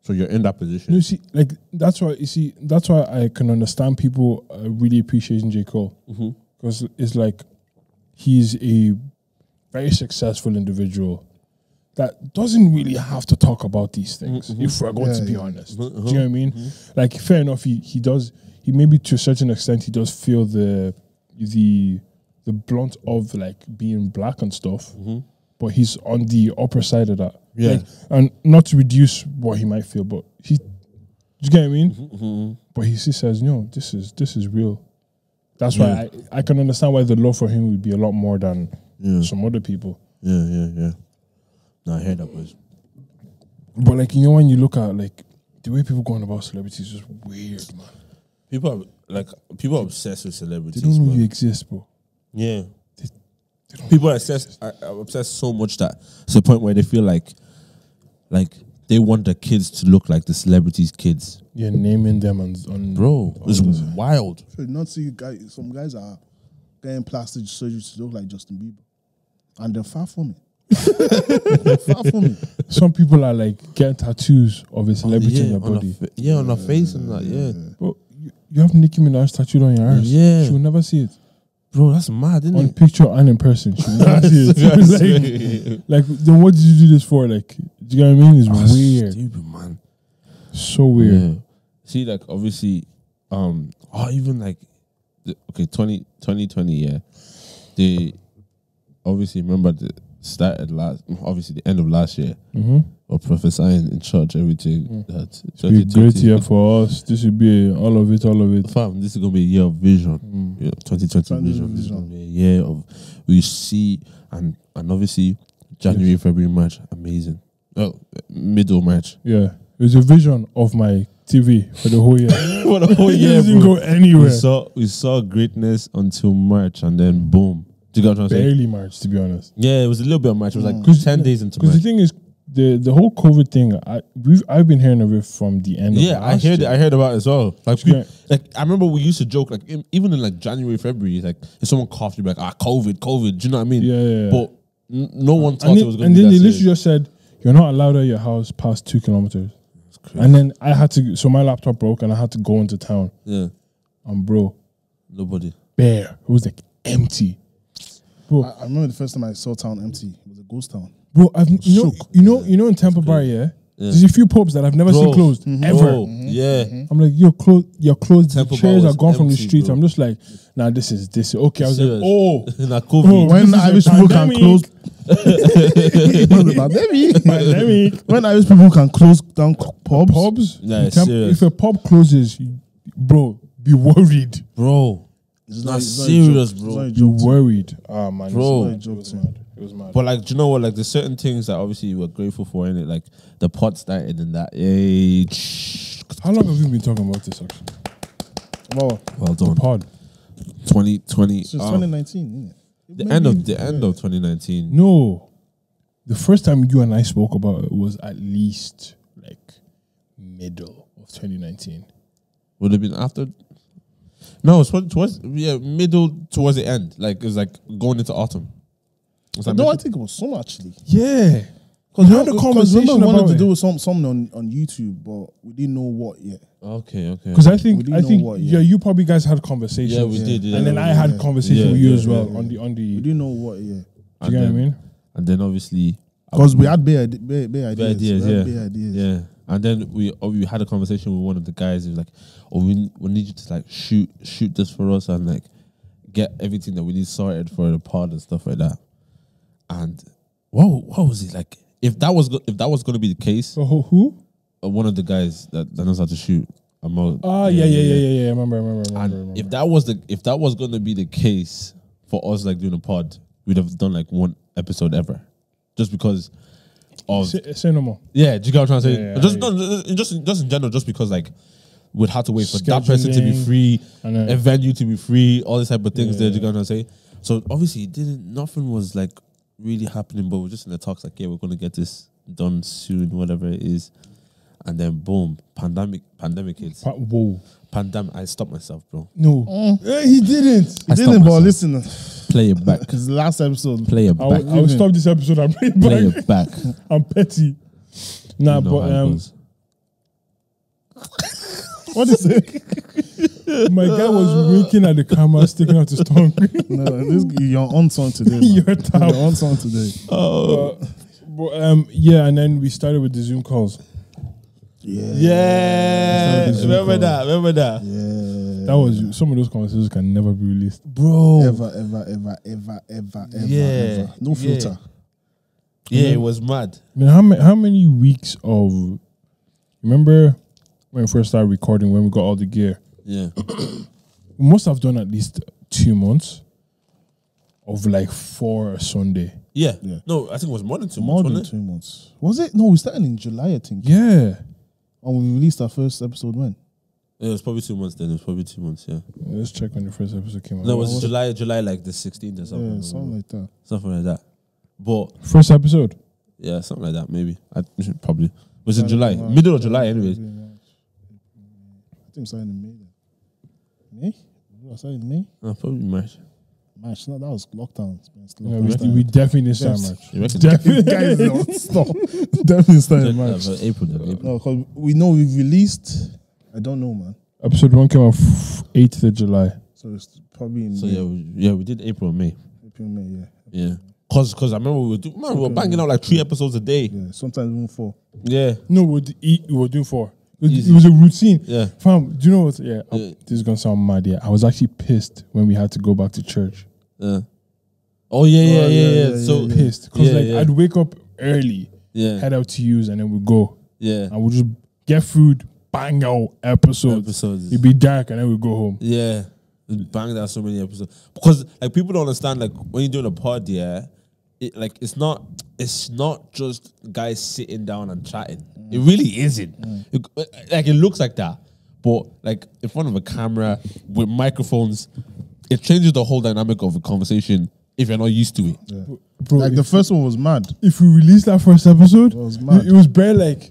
So you're in that position. You see, like that's why you see that's why I can understand people uh, really appreciating J. Cole because mm-hmm. it's like he's a very successful individual that doesn't really have to talk about these things. Mm-hmm. If we're going yeah, to be yeah. honest, mm-hmm. do you know what I mean? Mm-hmm. Like fair enough, he he does he maybe to a certain extent he does feel the the. the blunt of like being black and stuff, mm-hmm. but he's on the upper side of that. Yeah, like, and not to reduce what he might feel, but he, do you get what I mean? Mm-hmm. But he still says, no, this is this is real. That's yeah. why I, I can understand why the love for him would be a lot more than yeah. some other people. Yeah, yeah, yeah. No, I heard that was. But like you know, when you look at like the way people going about celebrities is weird, man. People are like people are obsessed with celebrities. They don't know you exist, bro. Yeah, they, they people are obsessed, are, are obsessed so much that it's the point where they feel like, like they want their kids to look like the celebrities' kids. Yeah, naming them on, on bro, on it's the, wild. You not see guys. Some guys are getting plastic surgery to look like Justin Bieber, and they're far from it. They're far from it. Some people are like getting tattoos of a celebrity oh, yeah, in their body. A, yeah, on their yeah, face and that. Yeah, yeah. Bro, you, you have Nicki Minaj tattooed on your arse. Yeah, she will never see it. Bro, that's mad, isn't it? On picture and in person. That's it. Like, like, then what did you do this for? Like, do you know what I mean? It's oh, weird. Stupid, man. So weird. Yeah. See, like, obviously, um, oh, even like, the, okay, twenty twenty, yeah. They obviously remember the started last, obviously, the end of last year. Mm-hmm. Or prophesying in church, everything. Mm. That it's a great year for us. This should be all of it, all of it. Fam, this is going to be a year of vision. Mm. Yeah, twenty twenty vision. This is going to be a year of, we see, and, and obviously, January, yes. February, March, amazing. Oh, middle March. Yeah. It was a vision of my T V for the whole year. For the whole year, it didn't bro. go anywhere. We saw, we saw greatness until March, and then boom. Do you get what I'm saying? Barely March, to be honest. Yeah, it was a little bit of March. It was mm. like ten days into March. Because the thing is, The the whole COVID thing, I we've I've been hearing of it from the end. Yeah, of last I heard year. I heard about it as well. Like, we, like I remember we used to joke like in, even in like January, February, like if someone coughed, you'd be like, ah, COVID, COVID. Do you know what I mean? Yeah, yeah, yeah. But no one thought it was going to be that serious. And then they literally just said you're not allowed out of your house past two kilometers. That's crazy. And then I had to, so my laptop broke and I had to go into town. Yeah, and bro, nobody. Bare. It was like empty. Bro, I, I remember the first time I saw town empty. It was a ghost town. Bro, I've you know, you know, you know, in Tampa Bar, yeah, yeah, there's a few pubs that I've never bro. seen closed mm-hmm. ever. Bro, yeah, mm-hmm. I'm like, you're closed, you're closed. The chairs are gone empty, from the streets. Bro. I'm just like, nah, this is this. Okay, I was Serious. like, oh, nah, COVID. Bro, when Irish people can close, pandemic. Pandemic. when Irish people can close down pubs, pubs. Nah, if a pub closes, bro, be worried, bro. It's not, not it's serious, not bro. You worried, ah man, bro. It's not a joke, it, was mad. it was mad. But like, do you know what? Like, there's certain things that obviously you were grateful for, innit? Like the pot started in that age. How long have you been talking about this? Actually, well, well done. The pod. twenty twenty. So it's um, twenty nineteen, innit? The end of the yeah. end of twenty nineteen. No, the first time you and I spoke about it was at least like middle of twenty nineteen. Would have been after. No, it's towards yeah middle towards the end, like it was like going into autumn. No, I think it was summer actually. Yeah, because we had a conversation wanted to do with some something on, on YouTube, but we didn't know what yet. Okay, okay. Because I think I think yeah, you probably guys had conversations. Yeah, we did. And then I had conversation with you as well on the on the. We didn't know what yeah. Do you get what I mean? And then obviously because we had bare ideas, yeah, yeah. And then we we had a conversation with one of the guys. He was like, "Oh, we we need you to like shoot shoot this for us and like get everything that we need sorted for the pod and stuff like that." And what what was it like? If that was if that was going to be the case, so who? Uh, one of the guys that, that knows how to shoot. Oh uh, yeah, yeah, yeah, yeah, yeah, yeah. I remember, I remember, I remember. And remember. if that was the if that was going to be the case for us like doing a pod, we'd have done like one episode ever, just because. Of, say, say no more. Yeah, do you get what I'm trying to say? Yeah, yeah, just, yeah. No, just, just in general, just because like we'd have to wait for that person to be free, a venue to be free, all this type of things. Yeah, there, yeah. Do you get what I'm trying to say? So obviously, it didn't nothing was like really happening, but we're just in the talks like, yeah, we're gonna get this done soon, whatever it is, and then boom, pandemic, pandemic hits. Pa whoa, pandemic! I stopped myself, bro. No, mm. yeah, he didn't. He I didn't. But listen, play it back. Because last episode, play it back. I will, I will stop this episode and play it play back. It back. I'm petty. Nah, you know but um, what is it? My guy was winking at the camera, sticking out his tongue. No, this, you're on song today. You're, you're on song today. Oh, but, but, um, yeah, and then we started with the Zoom calls. Yeah, yeah. Remember call. that. Remember that. Yeah, that was some of those conversations can never be released, bro. Ever, ever, ever, ever, ever, yeah. ever, ever. No filter. Yeah, yeah then, it was mad. I mean, how many how many weeks of? Remember when we first started recording when we got all the gear? Yeah, we must have done at least two months of like four Sunday. Yeah. yeah, no, I think it was more than two more months. More than wasn't two it? months. Was it? No, we started in July, I think. Yeah. And we released our first episode when? Yeah, it was probably two months then. It was probably two months, yeah. yeah let's check when the first episode came out. No, it was, was July, it? July like the sixteenth or something. Yeah, something like that. Something like that. But first episode? Yeah, something like that, maybe. I Probably. It was in July. March, Middle of July, anyways. I think it started in May. May? I started in May? No, probably March. March, no, that was lockdown. Yeah, we, we definitely started March. Definitely, guys, don't stop. Definitely started March. Yeah, April, April. No, because we know we've released. I don't know, man. Episode one came out eighth of July, so it's probably. In so May. yeah, we, yeah, we did April, May. April, May, yeah. Yeah, cause, cause I remember we were do, man, we were banging out like three episodes a day. Yeah, sometimes even four. Yeah. No, we would eat. We were doing four. It was a routine. Yeah. Fam, do you know what? Yeah, yeah. This is gonna sound mad. Yeah, I was actually pissed when we had to go back to church. Uh. Oh yeah, yeah, oh, yeah, yeah, yeah, yeah. So yeah, pissed because yeah, like yeah. I'd wake up early, yeah, head out to use, and then we'd go, yeah, and we'll just get food, bang out episodes. episodes. It'd be dark, and then we'd go home. Yeah, bang out so many episodes because like people don't understand like when you're doing a pod, yeah, it like it's not it's not just guys sitting down and chatting. Mm. It really isn't. Mm. It, like it looks like that, but like in front of a camera with microphones. It changes the whole dynamic of a conversation if you're not used to it. Yeah. Bro, like the first one was mad. If we released that first episode, it was mad. It was bare like.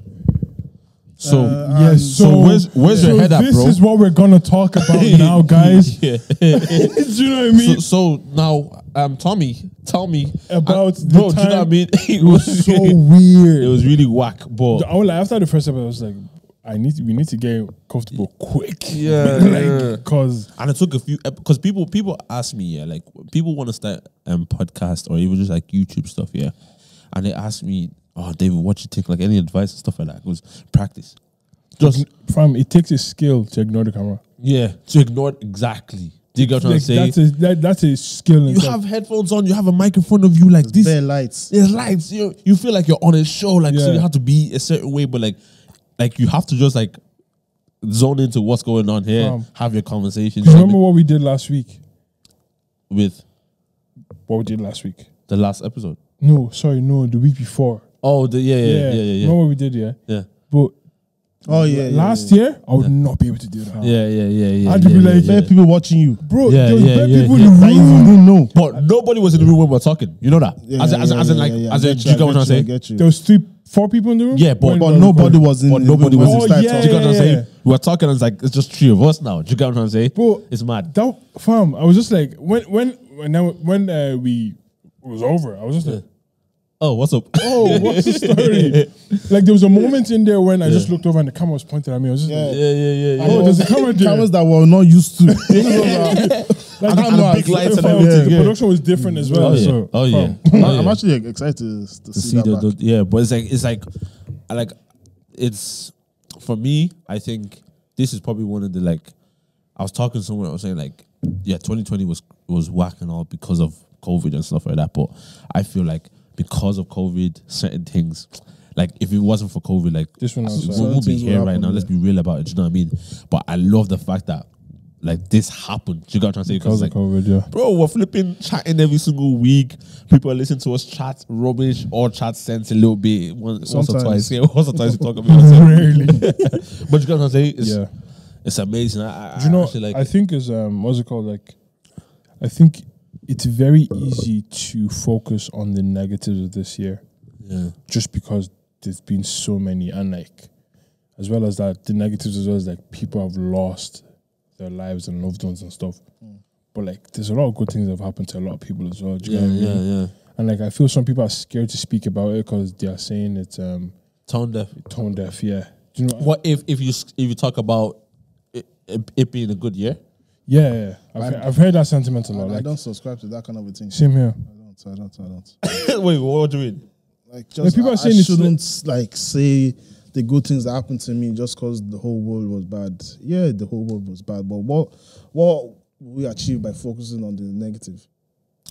So uh, yeah, so, so where's where's yeah. your so head at, bro? This is what we're gonna talk about now, guys. Do you know what I mean? So, so now, um, Tommy, tell me about uh, bro. The time do you know what I mean? It was so weird. It was really whack, but I was like, after the first episode, I was like. I need to, we need to get comfortable quick. Yeah. like, cause and it took a few, because people, people ask me, yeah, like people want to start um podcast or even just like YouTube stuff, yeah. And they ask me, oh, David, what you take? Like any advice and stuff like that? It was practice. Just from it takes a skill to ignore the camera. Yeah, to ignore it exactly. Do you get what I'm like, saying? That's a, that, that's a skill. You have headphones on, you have a mic in front of you like this. There's lights. There's lights. You, you feel like you're on a show, like yeah. so you have to be a certain way, but like, Like, you have to just, like, zone into what's going on here, um, have your conversations. Remember what we did last week? With? What we did last week. The last episode? No, sorry, no, the week before. Oh, the, yeah, yeah, yeah, yeah, yeah. yeah, yeah. Know what we did, yeah? Yeah. But oh yeah, yeah last yeah, yeah. year I would yeah. not be able to do that. Yeah, yeah, yeah, yeah. I'd yeah, be yeah, like, yeah, yeah. people watching you, bro. Yeah, there was yeah, bad yeah, people yeah. in the room. Didn't know, but nobody was in the room when we were talking. You know that? Yeah, as, yeah, as, yeah, as in, like, yeah, yeah. as in, do you get what I'm saying? There was three, four people in the room. Yeah, but, but nobody was in. But nobody was in. Oh, yeah, do you get what I'm saying? We were talking, and it's like it's just three of us now. Do you get what I'm saying? Bro, it's mad. That fam, I was just like, when, when, when, when uh, we it was over, I was just like. Oh, what's up? Oh, what's the story? Like, there was a moment in there when I yeah. just looked over and the camera was pointed at me. I was just yeah. like, yeah, yeah, yeah. Oh, yeah. there's a camera there. Cameras that we're not used to. Like, and, and big lights and everything. Yeah, the production yeah. was different as well. Oh, yeah. So, oh, yeah. Oh, yeah. I'm actually excited to, to, to see, see that the, back. The, yeah, but it's like, it's like, like, it's, for me, I think this is probably one of the, like, I was talking to someone, I was saying, like, yeah, twenty twenty was, was whack and all because of COVID and stuff like that, but I feel like, because of COVID, certain things, like if it wasn't for COVID, like this one we won't be here right now. Let's be real about it. Do you know what I mean? But I love the fact that like this happened. Do you got to say because of COVID, yeah, bro, we're flipping chatting every single week. People listen to us chat rubbish or chat sense a little bit once, once or twice. Yeah, once or twice we talk about it. Really, but you got to say, it's, yeah, it's amazing. I, I, you know, actually, like, I think is um, what's it called? Like, I think. It's very easy to focus on the negatives of this year, yeah. Just because there's been so many, and like, as well as that, the negatives as well as like people have lost their lives and loved ones and stuff. Mm. But like, there's a lot of good things that have happened to a lot of people as well. Do you yeah, know what yeah, I mean? yeah. And like, I feel some people are scared to speak about it because they are saying it's um tone deaf. Tone deaf, yeah. Do you know what? What if if you if you talk about it, it, it being a good year? Yeah, yeah. I've, I, he I've heard that sentiment a lot. I, like, I don't subscribe to that kind of a thing. Same here. I don't, I don't, I don't. Wait, what do you mean? Like, just, like people I, are saying I shouldn't, like, say the good things that happened to me just because the whole world was bad. Yeah, the whole world was bad, but what what we achieved by focusing on the negative?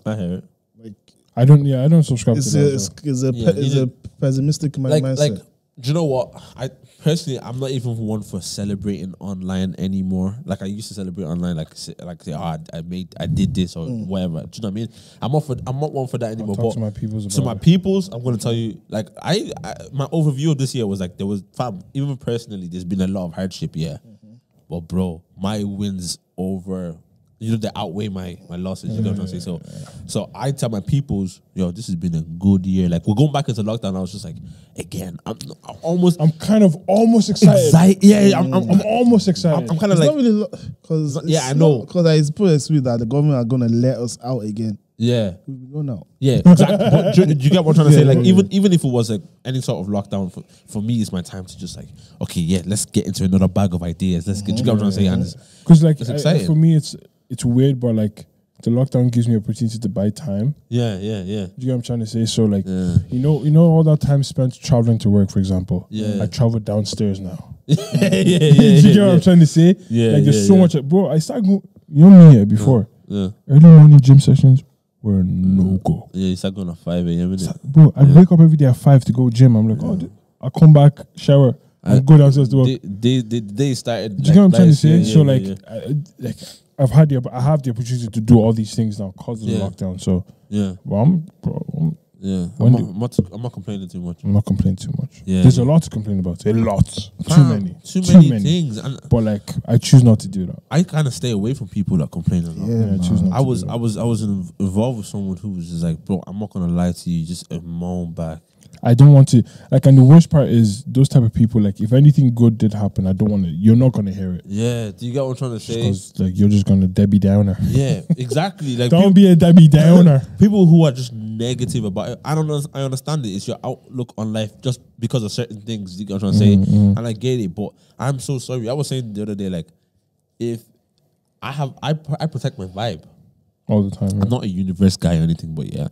I hear it. Like, I don't, yeah, I don't subscribe it's to a, that. It's, it's a, yeah, pe it's a pessimistic like, mindset. Like, do you know what? I personally, I'm not even one for celebrating online anymore. Like I used to celebrate online, like say, like say, oh, I, I made, I did this or mm. whatever. Do you know what I mean? I'm not for, I'm not one for that anymore. But to my peoples, about to my peoples, I'm gonna tell you, like I, I, my overview of this year was like there was, fam, even personally, there's been a lot of hardship here. Mm-hmm. But bro, my wins over, you know, they outweigh my my losses. You know what I'm saying? So, so I tell my peoples, yo, this has been a good year. Like we're going back into lockdown. I was just like, again, I'm, I'm almost, I'm kind of almost excited. Exci yeah, yeah, I'm, I'm, I'm almost excited. I'm, I'm kind of like, because really yeah, I know, because it's pretty sweet that the government are gonna let us out again. Yeah, we go now. Yeah, exactly. But do, do you get what I'm trying to yeah, say? Like yeah, even even if it was like any sort of lockdown, for for me, it's my time to just like, okay, yeah, let's get into another bag of ideas. Let's get. Mm-hmm. Do you get what I'm trying to say? Because like, it's exciting. I, for me, it's. It's weird, but like the lockdown gives me opportunity to buy time. Yeah, yeah, yeah. Do you get what I'm trying to say? So like, yeah. you know, you know, all that time spent traveling to work, for example. Yeah. I travel downstairs now. yeah, yeah, yeah. Do you get yeah, what yeah. I'm trying to say? Yeah. Like there's yeah, so yeah. much, bro. I started going, you know me here before. Yeah. yeah. Early morning gym sessions were no go. Yeah, you start going at five A M Bro, I yeah. wake up every day at five to go gym. I'm like, yeah. oh, I come back, shower. I go downstairs to work. They they, they started. Do you like, get what I'm trying to say? Yeah, so yeah, like, yeah. I, like. I've had the I have the opportunity to do all these things now because of yeah. the lockdown. So yeah, well, I'm, bro, I'm, yeah. I'm not, I'm, not, I'm not complaining too much. I'm not complaining too much. Yeah, there's yeah. a lot to complain about. A lot, too ah, many, too, too many, many things. And but like, I choose not to do that. I kind of stay away from people that complain a lot. Yeah, yeah I choose not. I to was, do I was, I was involved with someone who was just like, bro, I'm not gonna lie to you, just a moan back. I don't want to like, and the worst part is those type of people. Like, if anything good did happen, I don't want to. You're not gonna hear it. Yeah, do you get what I'm trying to say? Because like you're just gonna Debbie Downer. Yeah, exactly. Like, don't people, be a Debbie Downer. People who are just negative about it. I don't know. I understand it. It's your outlook on life just because of certain things. You get what I'm trying to say? Mm-hmm. And I get it, but I'm so sorry. I was saying the other day, like, if I have, I I protect my vibe. All the time. I'm right? not a universe guy or anything, but yeah,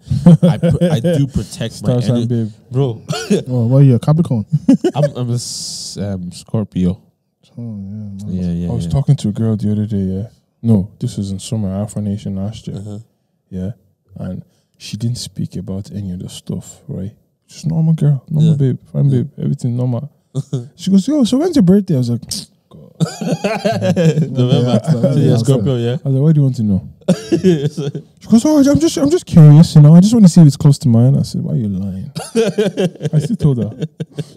I pr I do protect Star my energy, babe. Bro. Oh, what are you, a Capricorn? I'm, I'm a um, Scorpio. Oh yeah, yeah, yeah. I was yeah. talking to a girl the other day. Yeah, no, this was in summer Afro Nation last year. Uh -huh. Yeah, and she didn't speak about any of the stuff. Right, just normal girl, normal yeah. babe, fine yeah. babe, everything normal. She goes, yo, so when's your birthday? I was like, God. November. Yeah, yeah, Scorpio, yeah. I was like, why do you want to know? She goes, oh, I'm just, I'm just curious, you know. I just want to see if it's close to mine. I said, why are you lying? I still told her.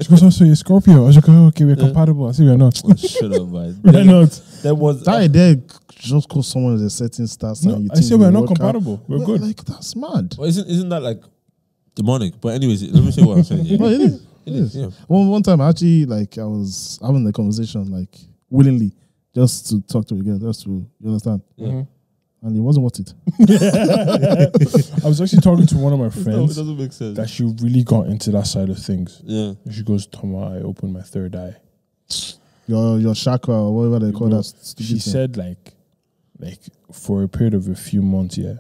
She goes, oh, so you're Scorpio. I was like, oh, okay, we're compatible. I said, we're not. Shut up, man. We're not. That was that uh, idea. Just cause someone is a certain star sign. No, you I said we're not compatible. Out. We're yeah, good. Like that's mad. Well, isn't isn't that like demonic? But anyways, let me say what I'm saying. Yeah. Well, it is. It is. Yeah. One one time, I actually, like I was having a conversation, like willingly, just to talk to a girl, just to you understand. Yeah. Mm-hmm. And it wasn't worth it. I was actually talking to one of my friends. No, it doesn't make sense. That she really got into that side of things. Yeah. And she goes, Toma, I opened my third eye. Your your chakra or whatever they you call know, that. Stupid she thing. Said like. Like, for a period of a few months, yeah.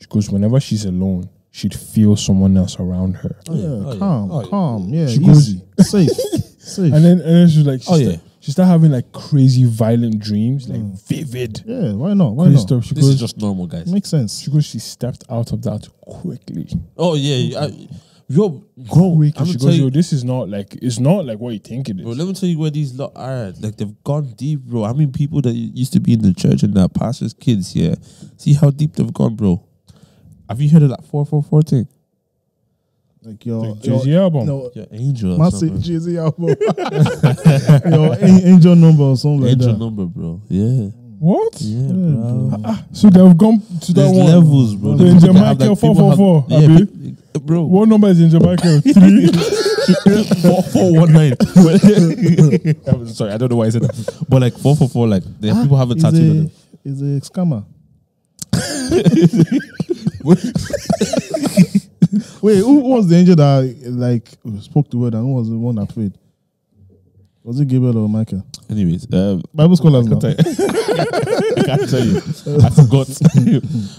She goes, whenever she's alone, she'd feel someone else around her. Oh, yeah, like, oh, calm, oh, calm. Yeah, she easy. Goes, safe, safe. And then, and then she's like, she, oh, start, yeah. she started having, like, crazy, violent dreams, like, mm. vivid. Yeah, why not? Why not? Stuff. She this goes, is just normal, guys. Makes sense. She goes, she stepped out of that quickly. Oh, yeah. I, yo, go. Quickly. She goes, yo, you, this is not, like, it's not, like, what you think it is. Bro, let me tell you where these lot are. Like, they've gone deep, bro. I mean, people that used to be in the church and that pastors' kids, yeah. See how deep they've gone, bro. Have you heard of that four four four thing? Like your Jay-Z album. No, your angel. Massive Jay-Z album. Your angel number or something like that. Angel number, bro. Yeah. What? Yeah, bro. Ah, so they've gone to that There's one. Levels, bro. The Angel Michael four four four. Yeah, bro. What number is Angel Michael? Three. four four one nine. I'm sorry, I don't know why I said that. But like four four four, like there ah, people have a tattoo on them. Is a scammer. Wait, who, who was the angel that like spoke the word and who was the one that prayed? Was it Gabriel or Michael? Anyways, um, Bible scholars. I can't, I can't tell you. I forgot.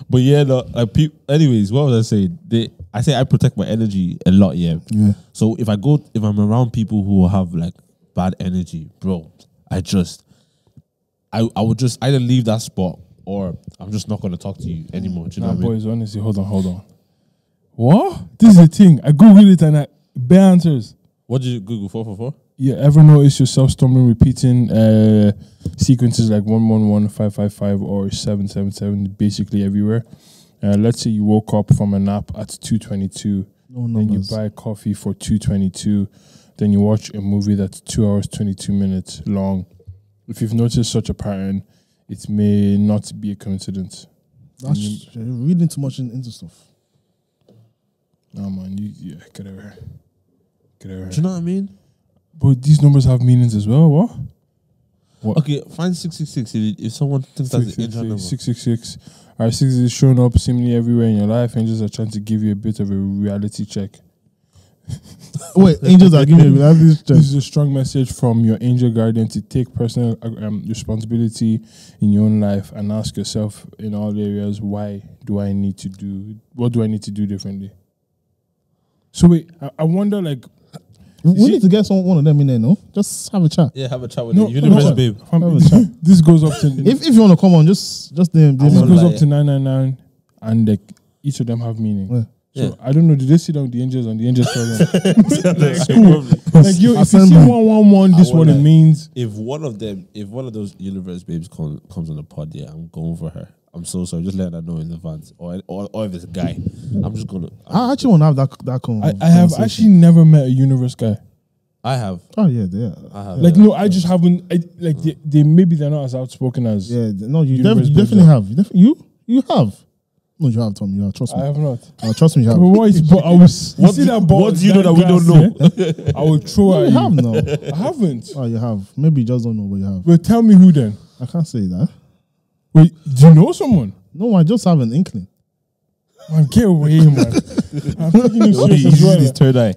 But yeah, no, like, anyways, what was I saying? They, I say I protect my energy a lot, yeah. yeah. So if I go, if I'm around people who have like bad energy, bro, I just, I, I would just either leave that spot or I'm just not going to talk to you anymore. Do you nah, know what boys, I mean? Honestly, hold on, hold on. What? This is the thing. I Googled it and I, bare answers. What did you Google four four four? Yeah, ever notice yourself stumbling, repeating uh, sequences like one one one, five five five, or seven seven seven basically everywhere? Uh, let's say you woke up from a nap at two twenty-two, no then you buy coffee for two twenty-two, then you watch a movie that's two hours, twenty-two minutes long. If you've noticed such a pattern, it may not be a coincidence. That's you're reading too much into stuff. No, man, you, yeah, get over here. Get over here. Do you know what I mean? But these numbers have meanings as well. What? What? Okay, find six six six if someone thinks that's the angel number. six six six. Alright, six is showing up seemingly everywhere in your life. Angels are trying to give you a bit of a reality check. Wait, angels are giving you a reality check. This is a strong message from your angel guardian to take personal um, responsibility in your own life and ask yourself in all areas, why do I need to do? What do I need to do differently? So wait, I, I wonder like. We See, need to get some, one of them in there, no? Just have a chat. Yeah, have a chat with no, them. You're the best, babe. Have a chat. This goes up to... if, if you want to come on, just... just them. This goes like up it. to nine nine nine, and like, each of them have meaning. Yeah. So, yeah. I don't know, did they sit down with the angels and the angels tell them? Like, cool. Like, yo, if you see one one one, this is what it means. If one of them, if one of those universe babes come, comes on the pod, yeah, I'm going for her. I'm so sorry. Just let that know in advance. Or, or, or if it's a guy, I'm just going to... I actually want to have that, that conversation. I, I have actually never met a universe guy. I have. Oh, yeah, they are. I have. Like, yeah, no, I just haven't... I, like, uh, they, they maybe they're not as outspoken as... Yeah, no, you, def you definitely have. You, def you? You have. No, you have, Tom. You have. Trust me. I have not. No, trust me, you have. But what is... But I was... What do you, what do you know that we don't know? Yeah? I will throw no, at you. Have now. I haven't. Oh, you have. Maybe you just don't know what you have. Well, tell me who then. I can't say that. Wait, do you know someone? No, I just have an inkling. Man, get away, man. I'm thinking you this third eye.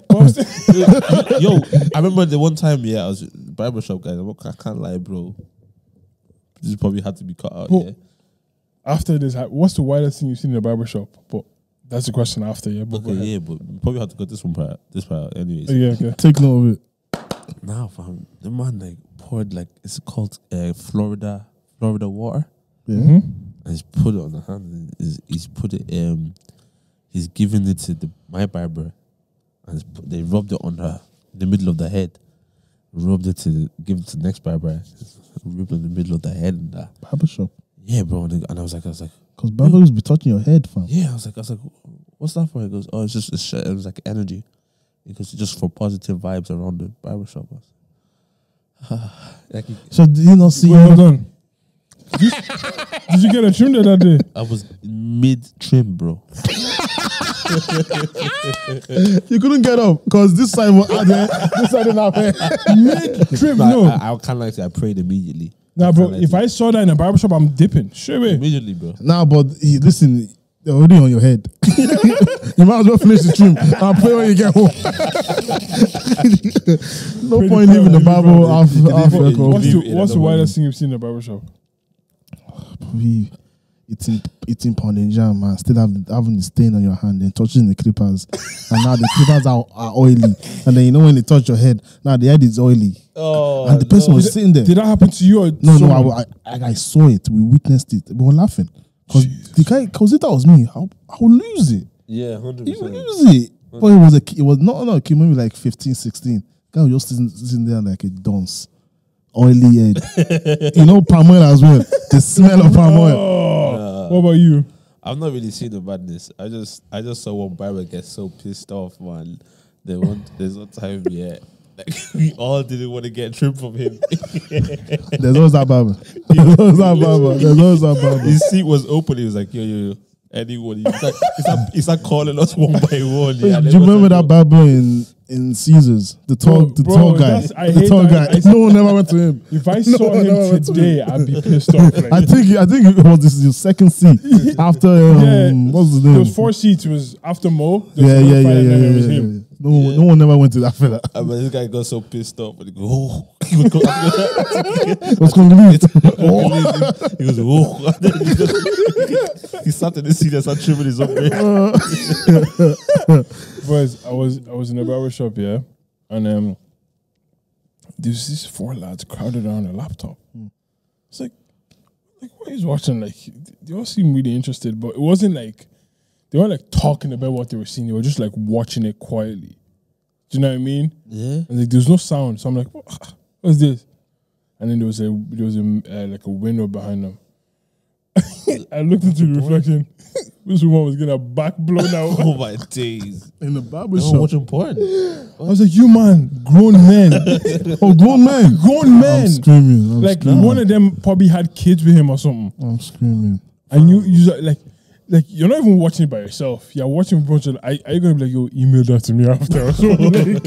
Yo, I remember the one time, yeah, I was Bible shop, guys. I can't lie, bro. This probably had to be cut out, but yeah. After this, what's the wildest thing you've seen in a Bible shop? But that's the question after, yeah. But okay, yeah, but you probably have to cut this one part, this part, anyways. Yeah, okay. Take note of it. Nah, fam. The man, like, poured, like, it's called uh, Florida, Florida water. Yeah. Mm-hmm. And he's put it on the hand. He's, he's put it. Um, he's giving it to the, my barber, and put, they rubbed it on her, in the middle of the head, rubbed it to give it to the next barber. Rub in the middle of the head and that. Barber shop. Yeah, bro. And I was like, I was like, because barbers be touching your head, fam. Yeah, I was like, I was like, what's that for? He goes, oh, it's just it's, it was like energy, because it's just for positive vibes around the barber shop. Like, so did you not see? Wait, hold on. Did, did you get a trim there that day? I was mid trim, bro. You couldn't get up because this side was out there, this side didn't have hair. Mid trim, no. I, I, I can't lie to you, I prayed immediately. Nah, bro, if I saw that in a barbershop, I'm dipping. Straight away. Immediately, bro. Nah, but he, listen, they're already on your head. You might as well finish the trim. I'll play when you get home. No Pretty point leaving the barber off. What's the wildest thing you've seen in a barbershop? Probably eating, eating pound and jam, man. Still have, having the stain on your hand and touching the clippers. And now the clippers are, are oily. And then you know when they touch your head, now the head is oily. Oh, and the person no. was did sitting there. Did that happen to you? Or no, someone? no, I, I, I saw it. We witnessed it. We were laughing. Because if that was me, I, I would lose it. Yeah, one hundred percent. You would lose it. one hundred percent. But it was, a, it was not no, a kid, maybe like fifteen, sixteen. Guy was just sitting, sitting there like a dunce. Oily head. You know, palm oil as well. The smell of palm oil. Oh, uh, what about you? I've not really seen the badness. I just I just saw one barber get so pissed off, man. They won't, there's no time yet. Like, we all didn't want to get trimmed from him. There's always that barber. There's always that barber. There's always that barber. His seat was open. He was like, yo, yo, yo. Anyone. He's like, he's like, he's like calling us one by one. Yeah. Do you remember that barber in... in Caesars, the tall, bro, the bro, tall guy, the tall guy. I, I, no one ever went to him. If I saw no, him today, to him. I'd be pissed off. Like. I think, I think it was this your second seat after. Um, yeah, what was his name? There was four seats. It was after Mo. Yeah, yeah, yeah, yeah, yeah, was yeah, him. yeah. No, yeah. no one ever went to that fella. I mean, this guy got so pissed off. But he goes, oh, he was Congolese. Oh. He goes, oh. And then he, just, he sat in the seat and started trimming his own hair. Boys, I was I was in a barber shop, yeah, and um, there's these four lads crowded around a laptop. Mm. It's like, like what he's watching, like they all seemed really interested, but it wasn't like they weren't like talking about what they were seeing. They were just like watching it quietly. Do you know what I mean? Yeah. And like there's no sound, so I'm like, what? What's this? And then there was a there was a uh, like a window behind them. I looked into the reflection. This woman was getting her back blown out. Oh my days. In the barber shop. No, watching porn. I was like, you man, grown men. Oh, grown men. Grown men. I'm screaming. I'm like screaming. One of them probably had kids with him or something. I'm screaming. And you, you like, like you're not even watching it by yourself. You're watching a bunch of, are, are you going to be like, yo, email that to me after or something?